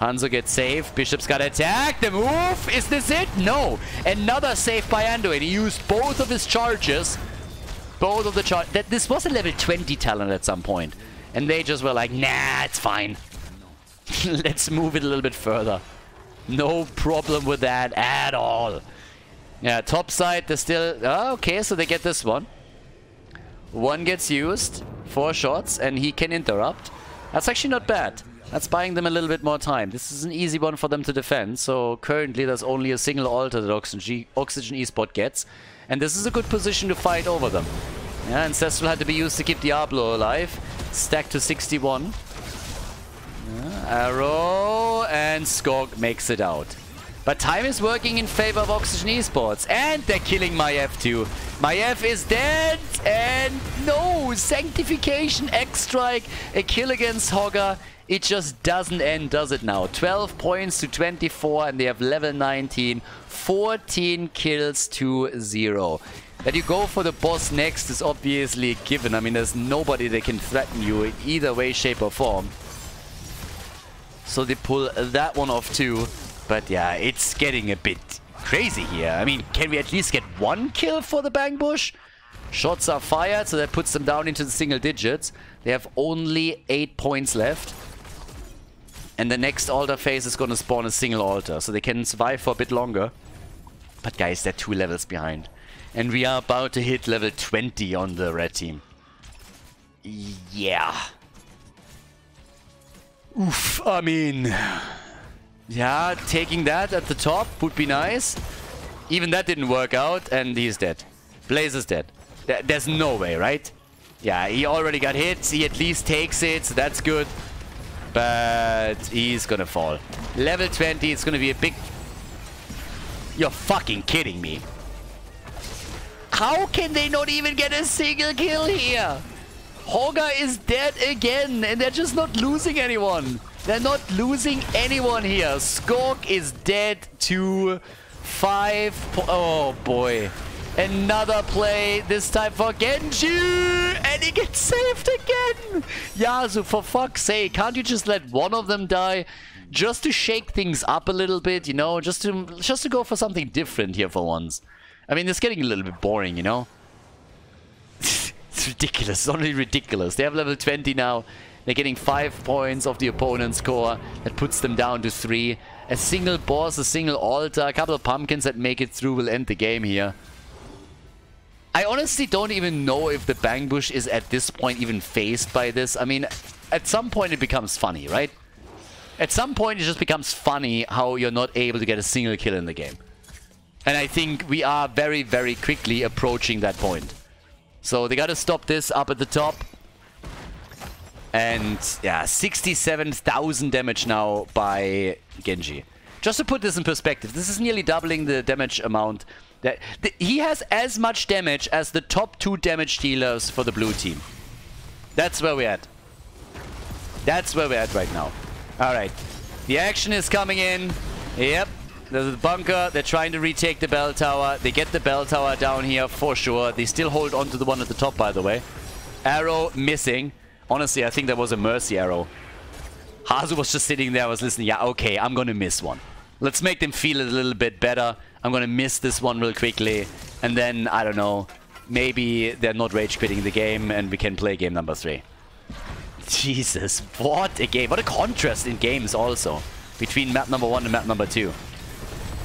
Hanzo gets saved. Bishop's got attacked. The move! Is this it? No! Another save by Anduin. He used both of his charges. Both of the charges. This was a level 20 talent at some point. And they just were like, nah, it's fine. Let's move it a little bit further. No problem with that at all. Yeah, top side, they're still... okay, so they get this one. One gets used. 4 shots, and he can interrupt. That's actually not bad. That's buying them a little bit more time. This is an easy one for them to defend. So currently, there's only a single altar that Oxygen Esport gets. And this is a good position to fight over them. Yeah, Ancestral had to be used to keep Diablo alive. Stacked to 61. Arrow and Skog makes it out. But time is working in favor of Oxygen Esports. And they're killing Maiev too. Maiev is dead. And no, Sanctification, X-Strike, a kill against Hogger. It just doesn't end, does it now? 12 points to 24 and they have level 19. 14 kills to 0. That you go for the boss next is obviously a given. I mean, there's nobody that can threaten you in either way, shape or form. So they pull that one off too. But yeah, it's getting a bit crazy here. I mean, can we at least get one kill for the Bang Bush? Shots are fired, so that puts them down into the single digits. They have only 8 points left. And the next altar phase is going to spawn a single altar. So they can survive for a bit longer. But guys, they're 2 levels behind. And we are about to hit level 20 on the red team. Yeah. Oof, I mean, yeah, taking that at the top would be nice. Even that didn't work out, and he's dead. Blaze is dead. There's no way, right? Yeah, he already got hit. He at least takes it, so that's good. But he's gonna fall. Level 20, it's gonna be a big... You're fucking kidding me. How can they not even get a single kill here? Hogger is dead again, and they're just not losing anyone. They're not losing anyone here. Skork is dead to 5. Oh boy. Another play, this time for Genji, and he gets saved again. Yasuo, for fuck's sake, can't you just let one of them die? Just to shake things up a little bit, you know, just to go for something different here for once. I mean, it's getting a little bit boring, you know. It's ridiculous. It's only ridiculous. They have level 20 now. They're getting 5 points of the opponent's score. That puts them down to 3. A single boss, a single altar, a couple of pumpkins that make it through will end the game here. I honestly don't even know if the Bang Bush is at this point even phased by this. I mean, at some point it becomes funny, right? At some point it just becomes funny how you're not able to get a single kill in the game. And I think we are very, very quickly approaching that point. So they gotta stop this up at the top. And yeah, 67,000 damage now by Genji. Just to put this in perspective, this is nearly doubling the damage amount. That he has as much damage as the top 2 damage dealers for the blue team. That's where we're at. That's where we're at right now. Alright, the action is coming in. Yep. There's a bunker, they're trying to retake the bell tower. They get the bell tower down here for sure. They still hold on to the one at the top, by the way. Arrow missing. Honestly, I think that was a mercy arrow. Hazu was just sitting there, was listening. Yeah, okay, I'm gonna miss one. Let's make them feel it a little bit better. I'm gonna miss this one real quickly. And then, I don't know, maybe they're not rage quitting the game and we can play game number 3. Jesus, what a game. What a contrast in games also. Between map number 1 and map number 2.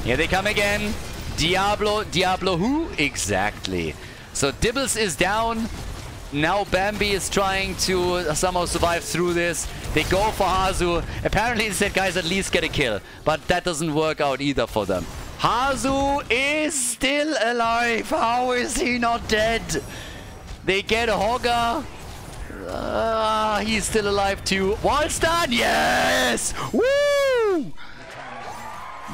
Here they come again. Diablo. Diablo who? Exactly. So Dibbles is down. Now Bambi is trying to somehow survive through this. They go for Hanzo. Apparently instead guys at least get a kill, but that doesn't work out either for them. Hanzo is still alive. How is he not dead? They get a Hogger. He's still alive too. Wall's done. Yes! Woo!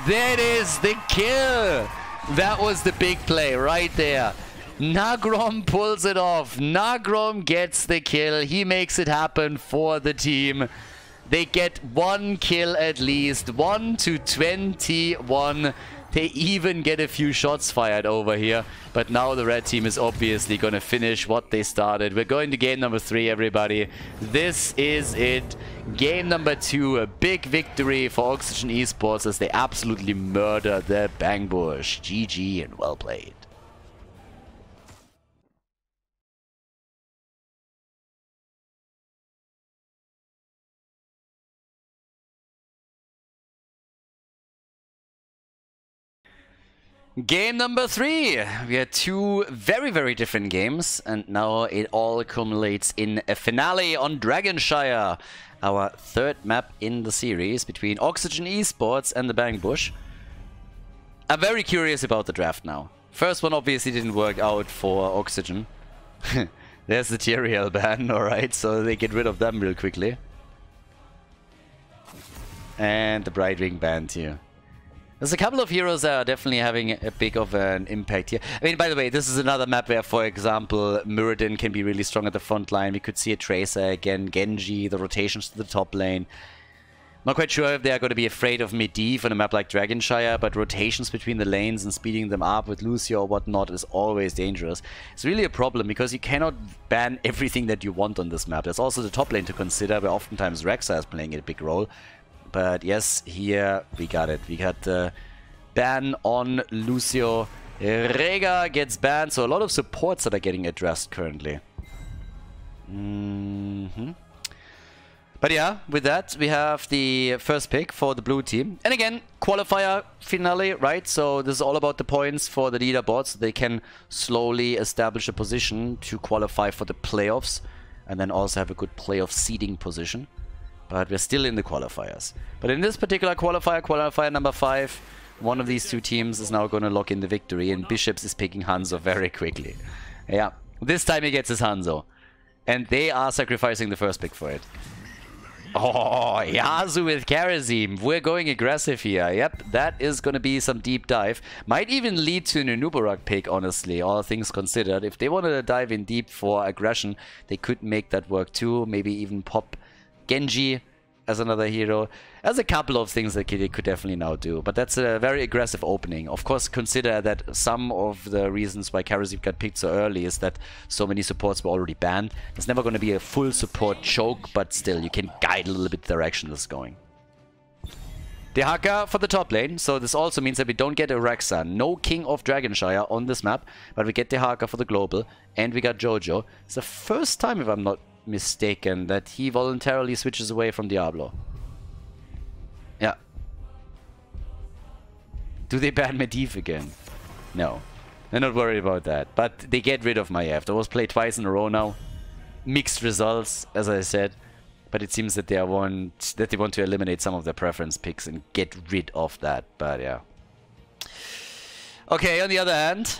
That is the kill. That was the big play right there. Nagrom pulls it off. Nagrom gets the kill. He makes it happen for the team. They get one kill at least. 1 to 21. They even get a few shots fired over here. But now the red team is obviously going to finish what they started. We're going to game number 3, everybody. This is it. Game number 2. A big victory for Oxygen Esports as they absolutely murder the Bang Bush. GG and well played. Game number 3! We had 2 very, very different games, and now it all culminates in a finale on Dragonshire, our 3rd map in the series between Oxygen Esports and the Bang Bush. I'm very curious about the draft now. First one obviously didn't work out for Oxygen. There's the Tyrael ban, alright, so they get rid of them real quickly. And the Brightwing ban here. There's a couple of heroes that are definitely having a big of an impact here. I mean, by the way, this is another map where, for example, Mirrodin can be really strong at the front line. We could see a Tracer again, Genji, the rotations to the top lane. Not quite sure if they are going to be afraid of Medivh on a map like Dragonshire, but rotations between the lanes and speeding them up with Lucio or whatnot is always dangerous. It's really a problem because you cannot ban everything that you want on this map. There's also the top lane to consider, where oftentimes Rexa is playing a big role. But yes, here we got it. We got the ban on Lucio. Rega gets banned, so a lot of supports that are getting addressed currently. But yeah, with that, we have the first pick for the blue team. And again, qualifier finale, right? So this is all about the points for the leaderboard, so they can slowly establish a position to qualify for the playoffs. And then also have a good playoff seeding position. But we're still in the qualifiers. But in this particular qualifier, qualifier number 5, one of these two teams is now going to lock in the victory, and Bishops is picking Hanzo very quickly. Yeah, this time he gets his Hanzo. And they are sacrificing the first pick for it. Oh, Yazu with Kharazim. We're going aggressive here. Yep, that is going to be some deep dive. Might even lead to an Anubarak pick, honestly, all things considered. If they wanted to dive in deep for aggression, they could make that work too. Maybe even pop Genji as another hero. There's a couple of things that they could definitely now do, but that's a very aggressive opening. Of course, consider that some of the reasons why Kharazim got picked so early is that so many supports were already banned. It's never going to be a full support choke, but still, you can guide a little bit the direction this is going. Dehaka for the top lane, so this also means that we don't get a Rexa. No King of Dragonshire on this map, but we get Dehaka for the global, and we got Jojo. It's the first time, if I'm not mistaken, that he voluntarily switches away from Diablo. Yeah. Do they ban Medivh again? No. They're not worried about that. But they get rid of Maiev. That was played twice in a row now. Mixed results, as I said. But it seems that they want to eliminate some of their preference picks and get rid of that. But yeah. Okay, on the other hand,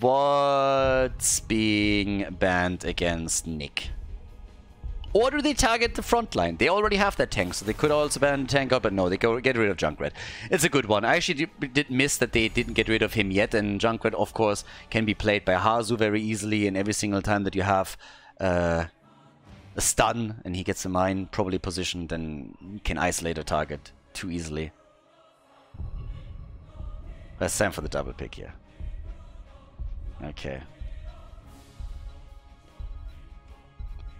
what's being banned against Nick? Or do they target the front line? They already have that tank, so they could also ban tank up, but no, they go get rid of Junkrat. It's a good one. I actually did miss that they didn't get rid of him yet, and Junkrat, of course, can be played by Hanzo very easily, and every single time that you have a stun and he gets a mine properly positioned, then you can isolate a target too easily. That's time for the double pick here. Okay.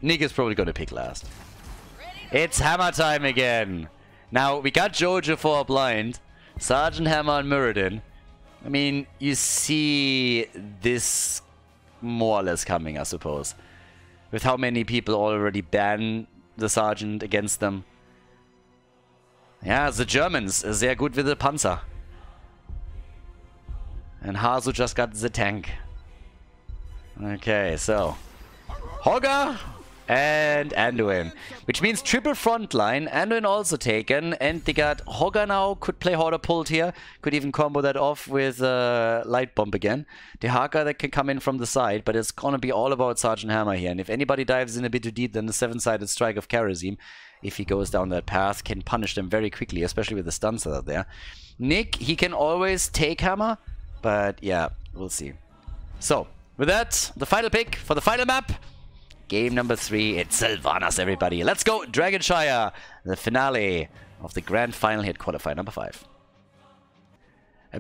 Nick is probably going to pick last. It's Hammer time again. Now, we got Jojo for a blind. Sergeant Hammer and Mirrodin. I mean, you see this more or less coming, I suppose. With how many people already ban the Sergeant against them. Yeah, the Germans, they are good with the Panzer. And Hanzo just got the tank. Okay, so Hogger and Anduin, which means triple frontline. Anduin also taken, and they got Hogger now, could play Horde pulled here, could even combo that off with Light Bomb again. Dehaka that can come in from the side, but it's gonna be all about Sergeant Hammer here, and if anybody dives in a bit too deep, then the 7-sided strike of Kharazim, if he goes down that path, can punish them very quickly, especially with the stuns that are there. Nick, he can always take Hammer, but yeah, we'll see. So, with that, the final pick for the final map. Game number 3, it's Sylvanas, everybody. Let's go, Dragonshire, the finale of the grand final hit qualifier number 5.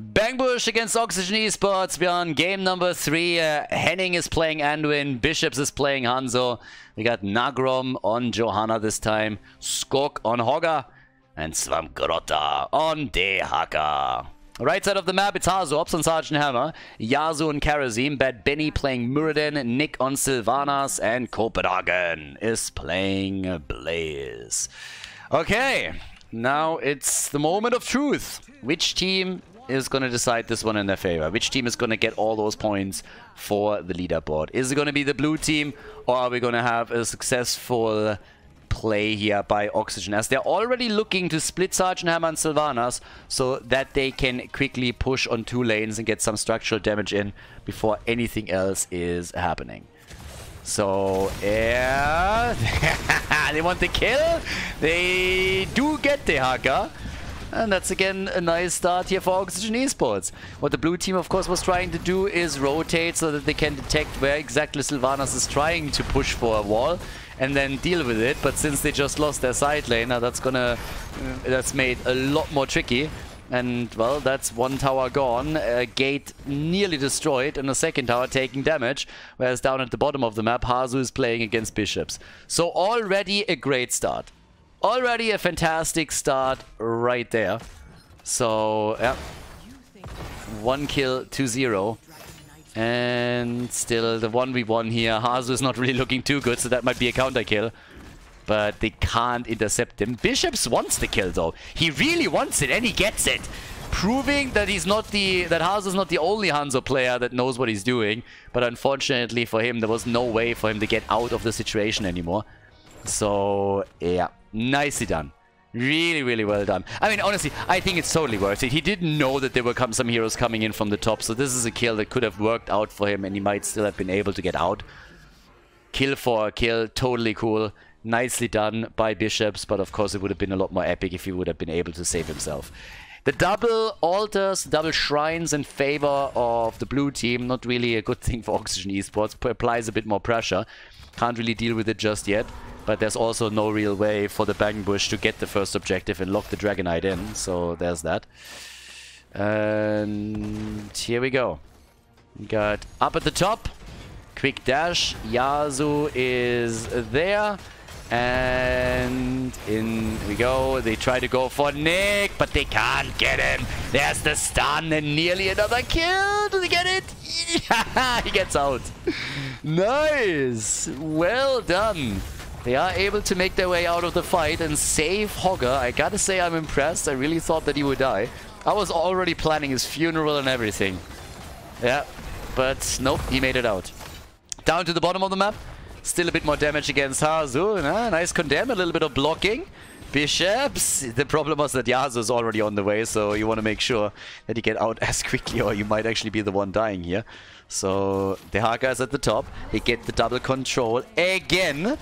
Bang Bush against Oxygen Esports. We are on game number 3. Henning is playing Anduin, Bishops is playing Hanzo. We got Nagrom on Johanna this time, Skok on Hogger, and Swampgrotta on Dehaka. Right side of the map, it's Hanzo, Ops on Sergeant Hammer, Yasuo and Kharazim, Bad Benny playing Mirrodin, Nick on Sylvanas, and Copenhagen is playing Blaze. Okay, now it's the moment of truth. Which team is going to decide this one in their favor? Which team is going to get all those points for the leaderboard? Is it going to be the blue team, or are we going to have a successful play here by Oxygen, as they're already looking to split Sergeant Hammer and Sylvanas so that they can quickly push on 2 lanes and get some structural damage in before anything else is happening. So, yeah, they want the kill. They do get Dehaka. And that's again a nice start here for Oxygen Esports. What the blue team of course was trying to do is rotate so that they can detect where exactly Sylvanas is trying to push for a wall and then deal with it. But since they just lost their side lane, now that's made a lot more tricky. And well, that's one tower gone, a gate nearly destroyed, and a second tower taking damage. Whereas down at the bottom of the map, Hanzo is playing against Bishops. So already a great start. Already a fantastic start right there. So, yeah. 1 kill, 2-0. And still the 1v1 here. Hanzo is not really looking too good, so that might be a counter kill. But they can't intercept him. Bishops wants the kill though. He really wants it and he gets it. Proving that he's not that Hanzo is not the only Hanzo player that knows what he's doing. But unfortunately for him, there was no way for him to get out of the situation anymore. So, yeah. Nicely done. Really, really well done. I mean, honestly, I think it's totally worth it. He didn't know that there were some heroes coming in from the top, so this is a kill that could have worked out for him, and he might still have been able to get out. Kill for a kill, totally cool. Nicely done by Bishops, but of course it would have been a lot more epic if he would have been able to save himself. The double altars, double shrines in favor of the blue team, not really a good thing for Oxygen Esports. Applies a bit more pressure. Can't really deal with it just yet. But there's also no real way for the Bang Bush to get the first objective and lock the Dragonite in. So there's that. And here we go. We got up at the top. Quick dash. Yasuo is there. And in we go. They try to go for Nick, but they can't get him. There's the stun and nearly another kill. Do they get it? Yeah, he gets out. Nice. Well done. They are able to make their way out of the fight and save Hogger. I gotta say I'm impressed. I really thought that he would die. I was already planning his funeral and everything. Yeah, but nope, he made it out. Down to the bottom of the map. Still a bit more damage against Hanzo. Nice condemn, a little bit of blocking. Bishops. The problem was that Yasuo is already on the way, so you want to make sure that you get out as quickly or you might actually be the one dying here. So Dehaka is at the top. They get the double control again.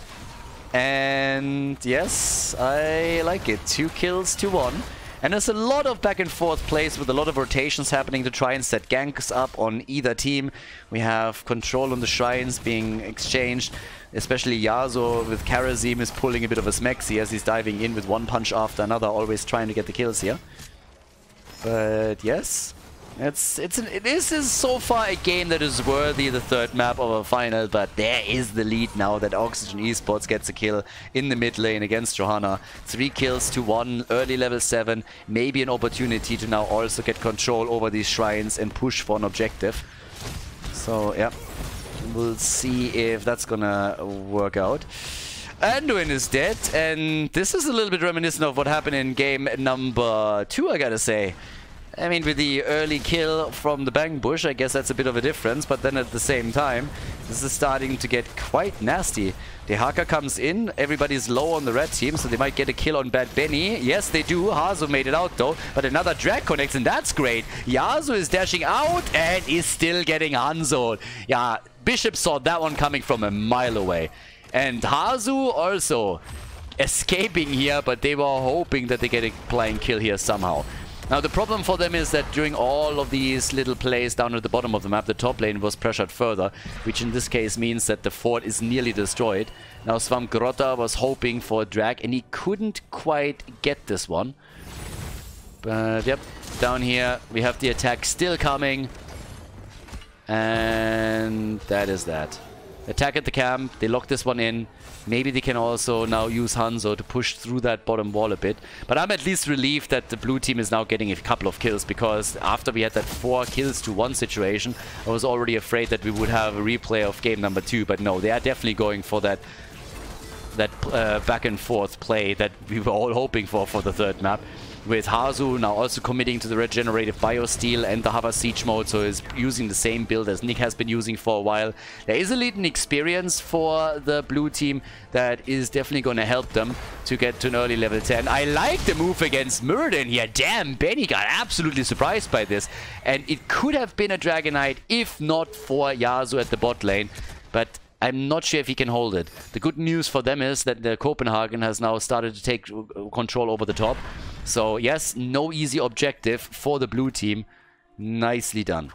And yes, I like it. 2 kills to 1. And there's a lot of back and forth plays with a lot of rotations happening to try and set ganks up on either team. We have control on the shrines being exchanged. Especially Yasuo with Kharazim is pulling a bit of a smexy as he's diving in with one punch after another, always trying to get the kills here. But yes, this is so far a game that is worthy the third map of a final, but there is the lead now that Oxygen Esports gets a kill in the mid lane against Johanna. 3 kills to 1, early level 7, maybe an opportunity to now also get control over these shrines and push for an objective. So yeah, we'll see if that's gonna work out. Anduin is dead, and this is a little bit reminiscent of what happened in game number 2, I gotta say. I mean, with the early kill from the Bang Bush, I guess that's a bit of a difference, but then at the same time, this is starting to get quite nasty. Dehaka comes in, everybody's low on the red team, so they might get a kill on Bad Benny. Yes, they do. Hanzo made it out though, but another drag connects, and that's great. Yasuo is dashing out and is still getting Hanzo'd. Yeah, Bishop saw that one coming from a mile away. And Hanzo also escaping here, but they were hoping that they get a blind kill here somehow. Now the problem for them is that during all of these little plays down at the bottom of the map, the top lane was pressured further, which in this case means that the fort is nearly destroyed. Now Swamp Grotta was hoping for a drag and he couldn't quite get this one. But yep, down here we have the attack still coming. And that is that. Attack at the camp, they lock this one in. Maybe they can also now use Hanzo to push through that bottom wall a bit. But I'm at least relieved that the blue team is now getting a couple of kills, because after we had that 4 kills to 1 situation, I was already afraid that we would have a replay of game number 2. But no, they are definitely going for that back and forth play that we were all hoping for the third map. With Hanzo now also committing to the regenerative biosteel and the hover siege mode, so he's using the same build as Nick has been using for a while. There is a leading experience for the blue team that is definitely going to help them to get to an early level 10. I like the move against Mirrodin here. Damn, Benny got absolutely surprised by this. And it could have been a Dragonite if not for Yasuo at the bot lane. But I'm not sure if he can hold it. The good news for them is that the Copenhagen has now started to take control over the top. So yes, no easy objective for the blue team. Nicely done.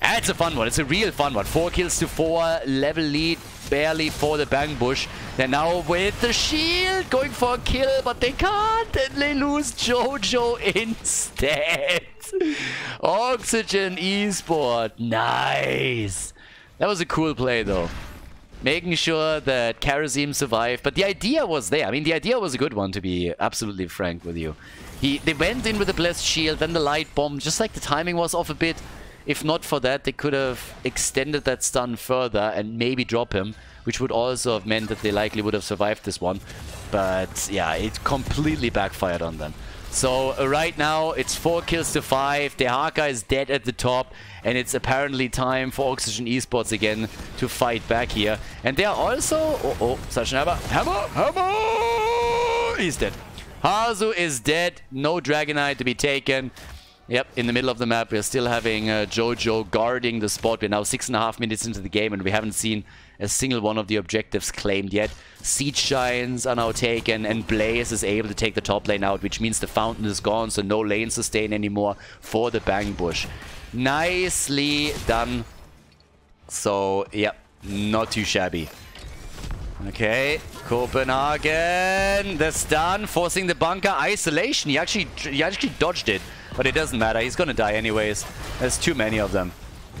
And it's a fun one. It's a real fun one. 4 kills to 4, level lead barely for the Bang Bush. They're now with the shield going for a kill, but they can't, and they lose Jojo instead. Oxygen Esports. Nice. That was a cool play though. Making sure that Kharazim survived, but the idea was there. I mean, the idea was a good one, to be absolutely frank with you. They went in with the Blessed Shield, then the Light Bomb, just like the timing was off a bit. If not for that, they could have extended that stun further and maybe drop him, which would also have meant that they likely would have survived this one. But yeah, it completely backfired on them. So right now it's 4 kills to 5, Dehaka is dead at the top, and it's apparently time for Oxygen Esports again to fight back here. And they are also... Oh, Sergeant Hammer! He's dead. Hanzo is dead, no Dragonite to be taken. Yep, in the middle of the map we're still having Jojo guarding the spot. We're now 6.5 minutes into the game and we haven't seen a single one of the objectives claimed yet. Siege Shines are now taken and Blaze is able to take the top lane out, which means the fountain is gone, so no lane sustain anymore for the Bang Bush. Nicely done. So, yep, not too shabby. Okay, Copenhagen, the stun, forcing the bunker isolation. He actually dodged it. But it doesn't matter, he's gonna die anyways. There's too many of them.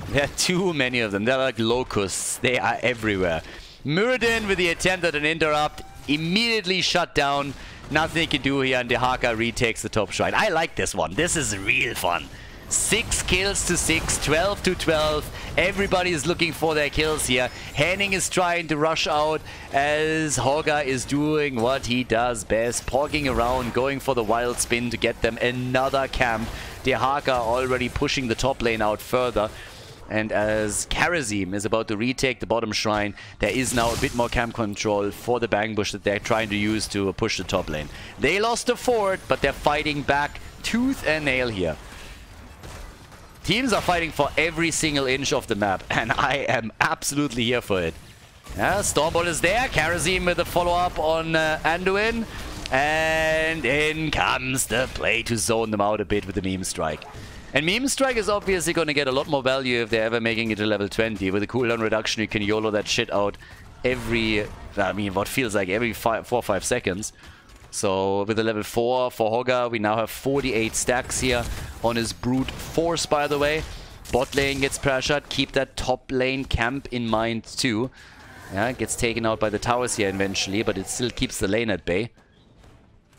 There are too many of them. They're like locusts. They are everywhere. Muradin with the attempt at an interrupt. Immediately shut down. Nothing he can do here, and Dehaka retakes the top shrine. I like this one. This is real fun. 6 kills to 6, 12 to 12. Everybody is looking for their kills here. Henning is trying to rush out as Hogger is doing what he does best. Pogging around, going for the wild spin to get them another camp. Dehaka already pushing the top lane out further. And as Kharazim is about to retake the bottom shrine, there is now a bit more camp control for the Bang Bush that they're trying to use to push the top lane. They lost the fort, but they're fighting back tooth and nail here. Teams are fighting for every single inch of the map, and I am absolutely here for it. Stormball is there, Kharazim with a follow-up on Anduin, and in comes the play to zone them out a bit with the Meme Strike. And Meme Strike is obviously going to get a lot more value if they're ever making it to level 20. With a cooldown reduction, you can YOLO that shit out every, I mean, what feels like every 4 or 5 seconds. So with a level 4 for Hogger, we now have 48 stacks here on his Brute Force, by the way. Bot lane gets pressured. Keep that top lane camp in mind too. Yeah, it gets taken out by the towers here eventually, but it still keeps the lane at bay.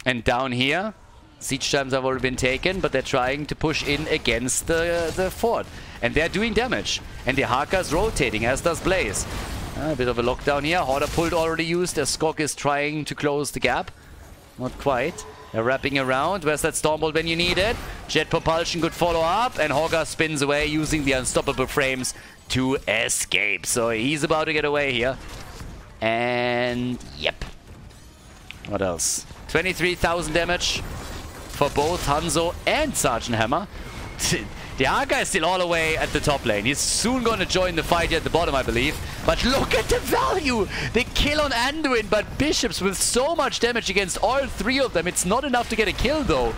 And down here, siege times have already been taken, but they're trying to push in against the fort. And they're doing damage. And the Dehaka's rotating, as does Blaze. A bit of a lockdown here. Horder pulled already used, as Skog is trying to close the gap. Not quite. wrapping around. Where's that Stormbolt when you need it? Jet Propulsion could follow up, and Hogger spins away using the unstoppable frames to escape. So he's about to get away here. And yep. What else? 23,000 damage for both Hanzo and Sergeant Hammer. Dehaka is still all the way at the top lane. He's soon going to join the fight here at the bottom, I believe. But look at the value! The kill on Anduin, but Bishops with so much damage against all three of them. It's not enough to get a kill, though.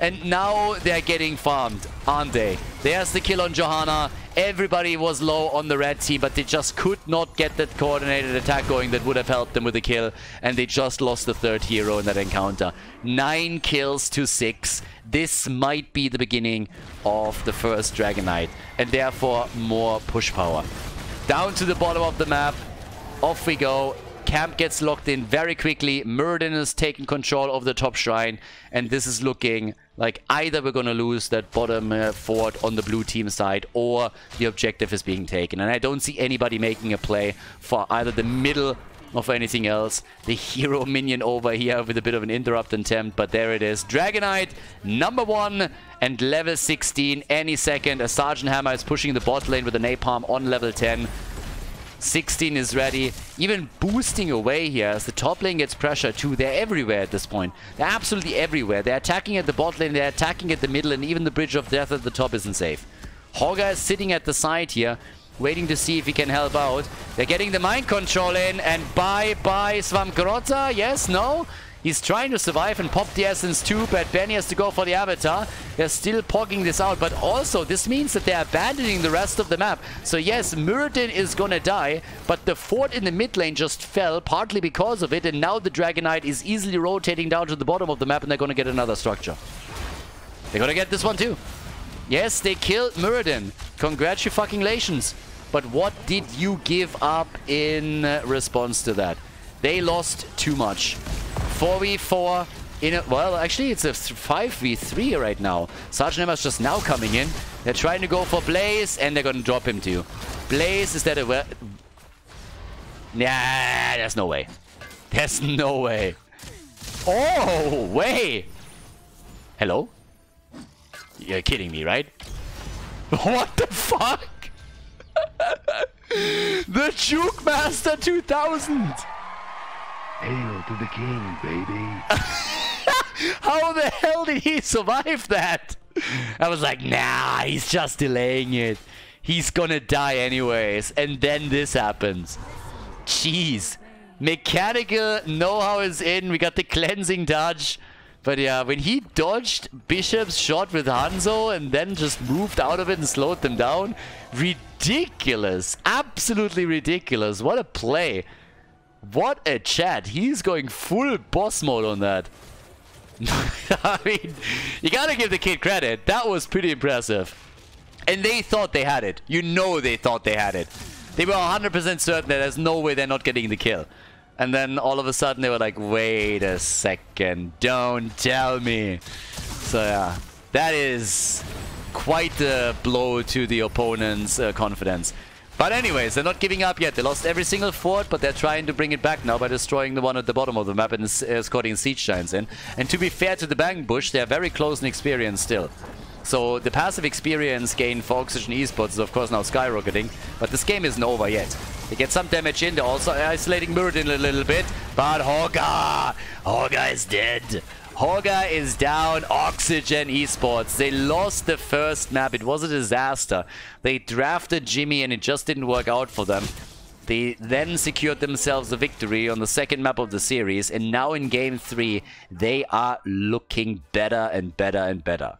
And now they're getting farmed, aren't they? There's the kill on Johanna. Everybody was low on the red team, but they just could not get that coordinated attack going that would have helped them with the kill. And they just lost the third hero in that encounter. 9 kills to 6. This might be the beginning of the first Dragonite, and therefore more push power. Down to the bottom of the map. Off we go. Camp gets locked in very quickly. Mirrodin is taking control of the top shrine, and this is looking like either we're going to lose that bottom fort on the blue team side, or the objective is being taken. And I don't see anybody making a play for either the middle or for anything else. The hero minion over here with a bit of an interrupt attempt, but there it is. Dragonite number 1 and level 16 any second. A Sergeant Hammer is pushing the bot lane with a napalm on level 10. 16 is ready, even boosting away here as the top lane gets pressure too. They're everywhere at this point. They're absolutely everywhere. They're attacking at the bot lane, they're attacking at the middle, and even the Bridge of Death at the top isn't safe. Hogger is sitting at the side here, waiting to see if he can help out. They're getting the mind control in, and bye-bye Svamgrota. Yes, no? He's trying to survive and pop the Essence too, but Benny has to go for the Avatar. They're still pogging this out, but also this means that they're abandoning the rest of the map. So yes, Mirrodin is gonna die, but the fort in the mid lane just fell, partly because of it, and now the Dragonite is easily rotating down to the bottom of the map, and they're gonna get another structure. They're gonna get this one too. Yes, they killed Mirrodin. Congratulations. But what did you give up in response to that? They lost too much. 4v4 in a... Well, actually, it's a 5v3 right now. Sergeant Hammer's just now coming in. They're trying to go for Blaze, and they're going to drop him too. Blaze, is that a... Nah, there's no way. There's no way. Oh, way! Hello? You're kidding me, right? What the fuck? The Juke Master 2000! Hail to the king, baby. How the hell did he survive that? I was like, nah, he's just delaying it. He's gonna die anyways. And then this happens. Jeez. Mechanical know-how is in. We got the cleansing dodge. But yeah, when he dodged Bishop's shot with Hanzo and then just moved out of it and slowed them down. Ridiculous. Absolutely ridiculous. What a play. What a chat. He's going full boss mode on that. I mean, you gotta give the kid credit. That was pretty impressive. And they thought they had it. You know they thought they had it. They were 100% certain that there's no way they're not getting the kill. And then all of a sudden they were like, wait a second, don't tell me. So yeah, that is quite a blow to the opponent's confidence. But anyways, they're not giving up yet. They lost every single fort, but they're trying to bring it back now by destroying the one at the bottom of the map and escorting Siege Shines in. And to be fair to the Bang Bush, they're very close in experience still. So the passive experience gain for Oxygen Esports is of course now skyrocketing, but this game isn't over yet. They get some damage in, they're also isolating Mirrodin a little bit, but Hogger! Hogger is dead! Hogger is down. Oxygen Esports. They lost the first map. It was a disaster. They drafted Jimmy and it just didn't work out for them. They then secured themselves a victory on the second map of the series. And now in game 3, they are looking better and better and better.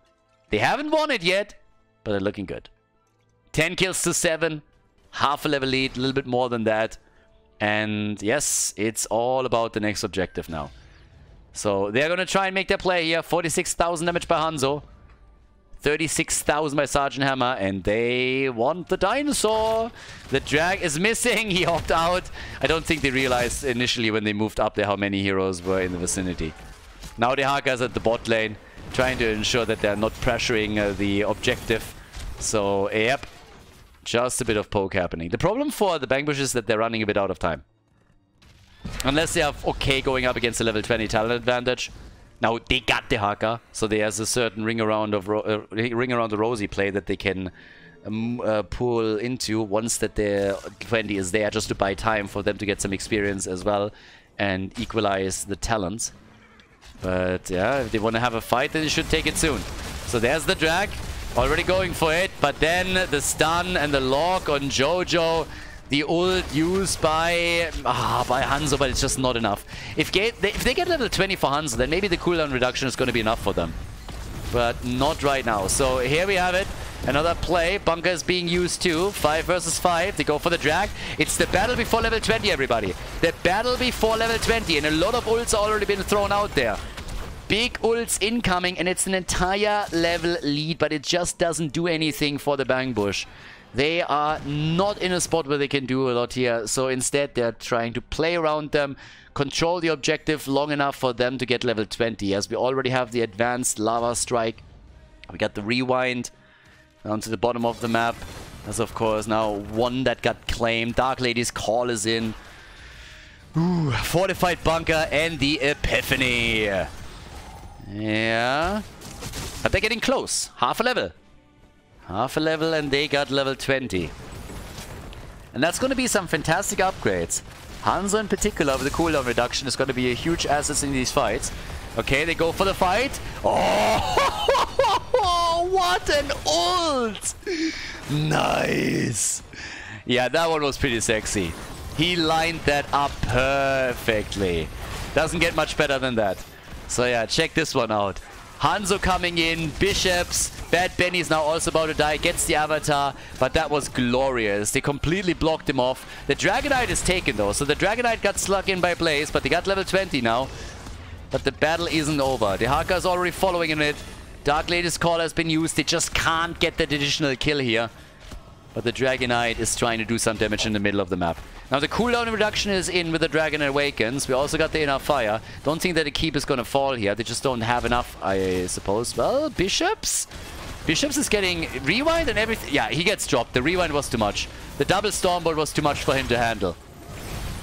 They haven't won it yet, but they're looking good. 10 kills to 7. Half a level lead, a little bit more than that. And yes, it's all about the next objective now. So they're going to try and make their play here. 46,000 damage by Hanzo. 36,000 by Sergeant Hammer. And they want the dinosaur. The drag is missing. He hopped out. I don't think they realized initially when they moved up there how many heroes were in the vicinity. Now Dehaka is at the bot lane, trying to ensure that they're not pressuring the objective. So, yep. Just a bit of poke happening. The problem for the Bang Bush is that they're running a bit out of time. Unless they are okay going up against a level 20 talent advantage, Now they got Dehaka, so there's a certain ring around the rosy play that they can pull into once that their 20 is there, just to buy time for them to get some experience as well and equalize the talents. But yeah, if they want to have a fight, then they should take it soon. So there's the drag, already going for it, but then the stun and the lock on Jojo. The ult used by Hanzo, but it's just not enough. If they get level 20 for Hanzo, then maybe the cooldown reduction is going to be enough for them. But not right now. So here we have it. Another play. Bunker is being used too. 5 versus 5. They go for the drag. It's the battle before level 20, everybody. The battle before level 20. And a lot of ults have already been thrown out there. Big ults incoming, and it's an entire level lead, but it just doesn't do anything for the Bang Bush. They are not in a spot where they can do a lot here, so instead they're trying to play around them, control the objective long enough for them to get level 20, as we already have the advanced lava strike. We got the rewind down to the bottom of the map. There's of course now one that got claimed. Dark Lady's call is in. Ooh, fortified bunker and the epiphany. Yeah, but they're getting close. Half a level. Half a level, and they got level 20. And that's going to be some fantastic upgrades. Hanzo in particular with the cooldown reduction is going to be a huge asset in these fights. Okay, they go for the fight. Oh, what an ult! Nice! Yeah, that one was pretty sexy. He lined that up perfectly. Doesn't get much better than that. So yeah, check this one out. Hanzo coming in, Bishops, Bad Benny is now also about to die, gets the Avatar, but that was glorious. They completely blocked him off. The Dragonite is taken though, so the Dragonite got slug in by Blaze, but they got level 20 now. But the battle isn't over. Dehaka is already following in it. Dark Lady's Call has been used, they just can't get that additional kill here. But the Dragonite is trying to do some damage in the middle of the map. Now the cooldown reduction is in with the Dragon Awakens. We also got the Inner Fire. Don't think that a keep is going to fall here. They just don't have enough, I suppose. Well, Bishops? Bishops is getting Rewind and everything. Yeah, he gets dropped. The Rewind was too much. The double Stormbolt was too much for him to handle.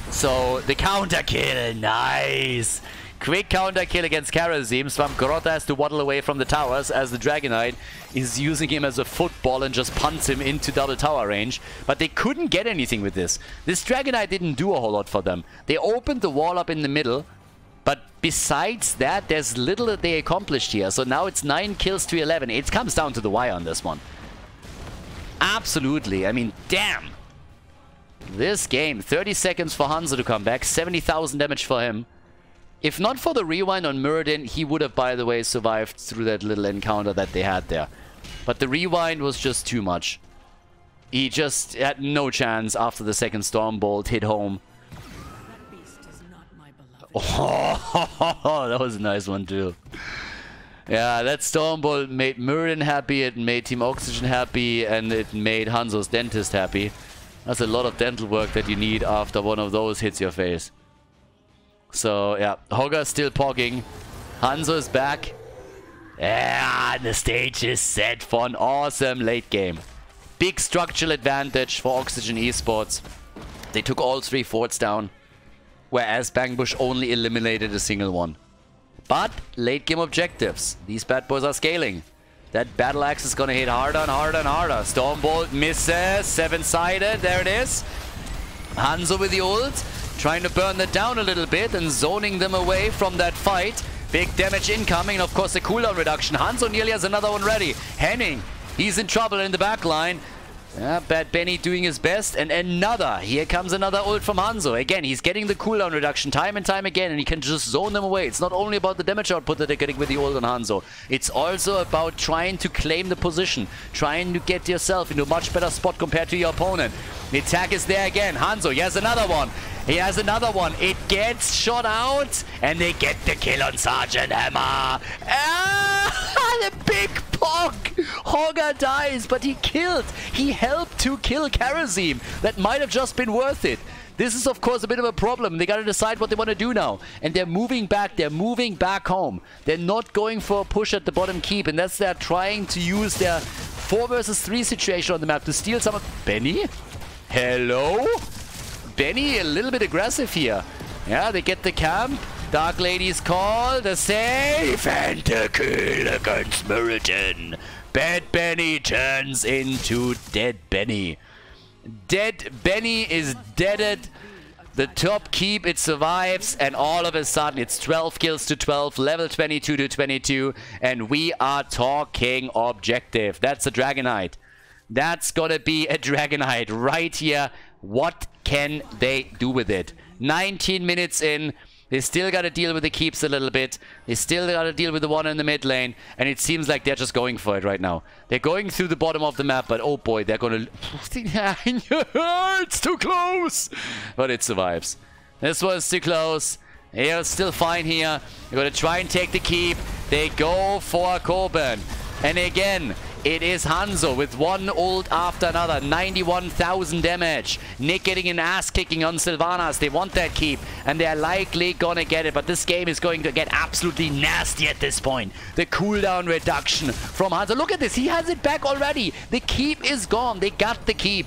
So, the counter kill. Nice! Quick counter kill against Kharazim. Swamp Grotta has to waddle away from the towers as the Dragonite is using him as a football and just punts him into double tower range. But they couldn't get anything with this. This Dragonite didn't do a whole lot for them. They opened the wall up in the middle, but besides that, there's little that they accomplished here. So now it's 9 kills to 11. It comes down to the wire on this one. Absolutely. I mean, damn. This game, 30 seconds for Hanzo to come back, 70,000 damage for him. If not for the rewind on Mirrodin, he would have, by the way, survived through that little encounter that they had there. But the rewind was just too much. He just had no chance after the second Stormbolt hit home. That beast is not my beloved. Oh, that was a nice one too. Yeah, that Stormbolt made Mirrodin happy, it made Team Oxygen happy, and it made Hanzo's dentist happy. That's a lot of dental work that you need after one of those hits your face. So, yeah, Hogger still pogging. Hanzo is back. Yeah, and the stage is set for an awesome late game. Big structural advantage for Oxygen Esports. They took all 3 forts down, whereas Bang Bush only eliminated a single one. But late game objectives. These bad boys are scaling. That battle axe is going to hit harder and harder and harder. Stormbolt misses. 7-sided. There it is. Hanzo with the ult. Trying to burn that down a little bit and zoning them away from that fight. Big damage incoming, and of course the cooldown reduction. Hanzo nearly has another one ready. Henning, he's in trouble in the back line. Bad Benny doing his best, and another. Here comes another ult from Hanzo. Again, he's getting the cooldown reduction time and time again, and he can just zone them away. It's not only about the damage output that they're getting with the ult on Hanzo. It's also about trying to claim the position, trying to get yourself into a much better spot compared to your opponent. The attack is there again. Hanzo, he has another one. He has another one. It gets shot out, and they get the kill on Sergeant Hammer. Ah, the big pog. Hogger dies, but he killed. He helped to kill Kharazim. That might have just been worth it. This is, of course, a bit of a problem. They got to decide what they want to do now. And they're moving back. They're moving back home. They're not going for a push at the bottom keep, and that's they're trying to use their 4 versus 3 situation on the map to steal some of... Benny? Hello? Benny a little bit aggressive here. Yeah, they get the camp. Dark Lady's call, the save, and the kill against Mirrodin. Bad Benny turns into Dead Benny. Dead Benny is deaded. The top keep, it survives, and all of a sudden it's 12 kills to 12, level 22 to 22, and we are talking objective. That's a Dragonite. That's gonna be a Dragonite right here. What can they do with it? 19 minutes in, they still gotta deal with the keeps a little bit. They still gotta deal with the one in the mid lane, and it seems like they're just going for it right now. They're going through the bottom of the map, but oh boy, they're gonna... It's too close! But it survives. This was too close. They're still fine here. They're gonna try and take the keep. They go for Coburn. And again, it is Hanzo with one ult after another, 91,000 damage. Nick getting an ass kicking on Sylvanas. They want that keep, and they're likely gonna get it, but this game is going to get absolutely nasty at this point. The cooldown reduction from Hanzo. Look at this, he has it back already. The keep is gone, they got the keep.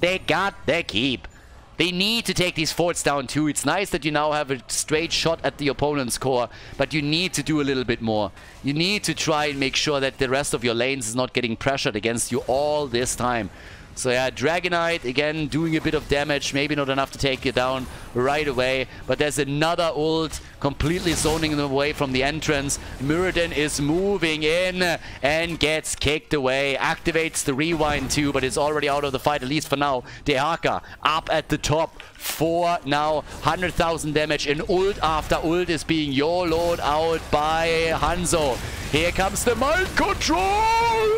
They got their keep. They need to take these forts down too. It's nice that you now have a straight shot at the opponent's core, but you need to do a little bit more. You need to try and make sure that the rest of your lanes is not getting pressured against you all this time. So yeah, Dragonite, again, doing a bit of damage. Maybe not enough to take you down right away, but there's another ult completely zoning them away from the entrance. Mirrodin is moving in and gets kicked away. Activates the rewind too, but it's already out of the fight, at least for now. Dehaka up at the top for now. 100,000 damage, and ult after ult is being YOLO'd out by Hanzo. Here comes the mind control,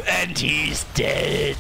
and he's dead.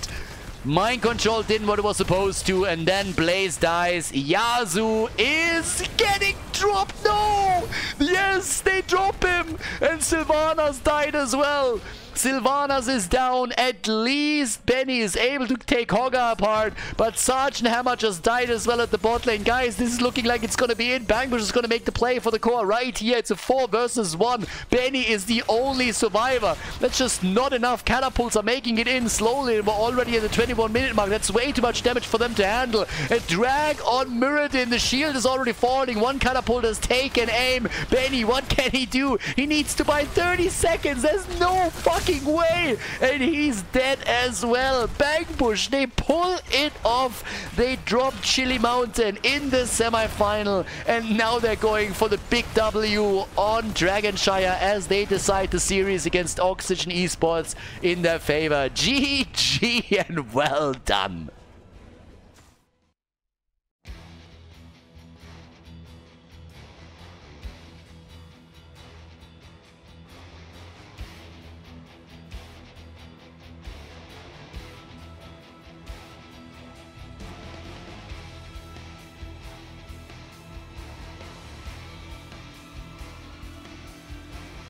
Mind Control didn't what it was supposed to, and then Blaze dies. Yazoo is getting dropped. No! Yes, they drop him! And Sylvanas died as well. Sylvanas is down. At least Benny is able to take Hogger apart, but Sergeant Hammer just died as well at the bot lane. Guys, this is looking like it's gonna be it. Bang Bush is gonna make the play for the core right here. It's a 4 versus 1. Benny is the only survivor. That's just not enough. Catapults are making it in slowly. We're already at the 21-minute mark. That's way too much damage for them to handle. A drag on Mirrodin. The shield is already falling. One catapult has taken aim. Benny, what can he do? He needs to buy 30 seconds. There's no fucking way, and he's dead as well. Bang Bush, they pull it off. They drop Chili Mountain in the semi-final, and now they're going for the big W on Dragonshire as they decide the series against Oxygen Esports in their favor. GG and well done.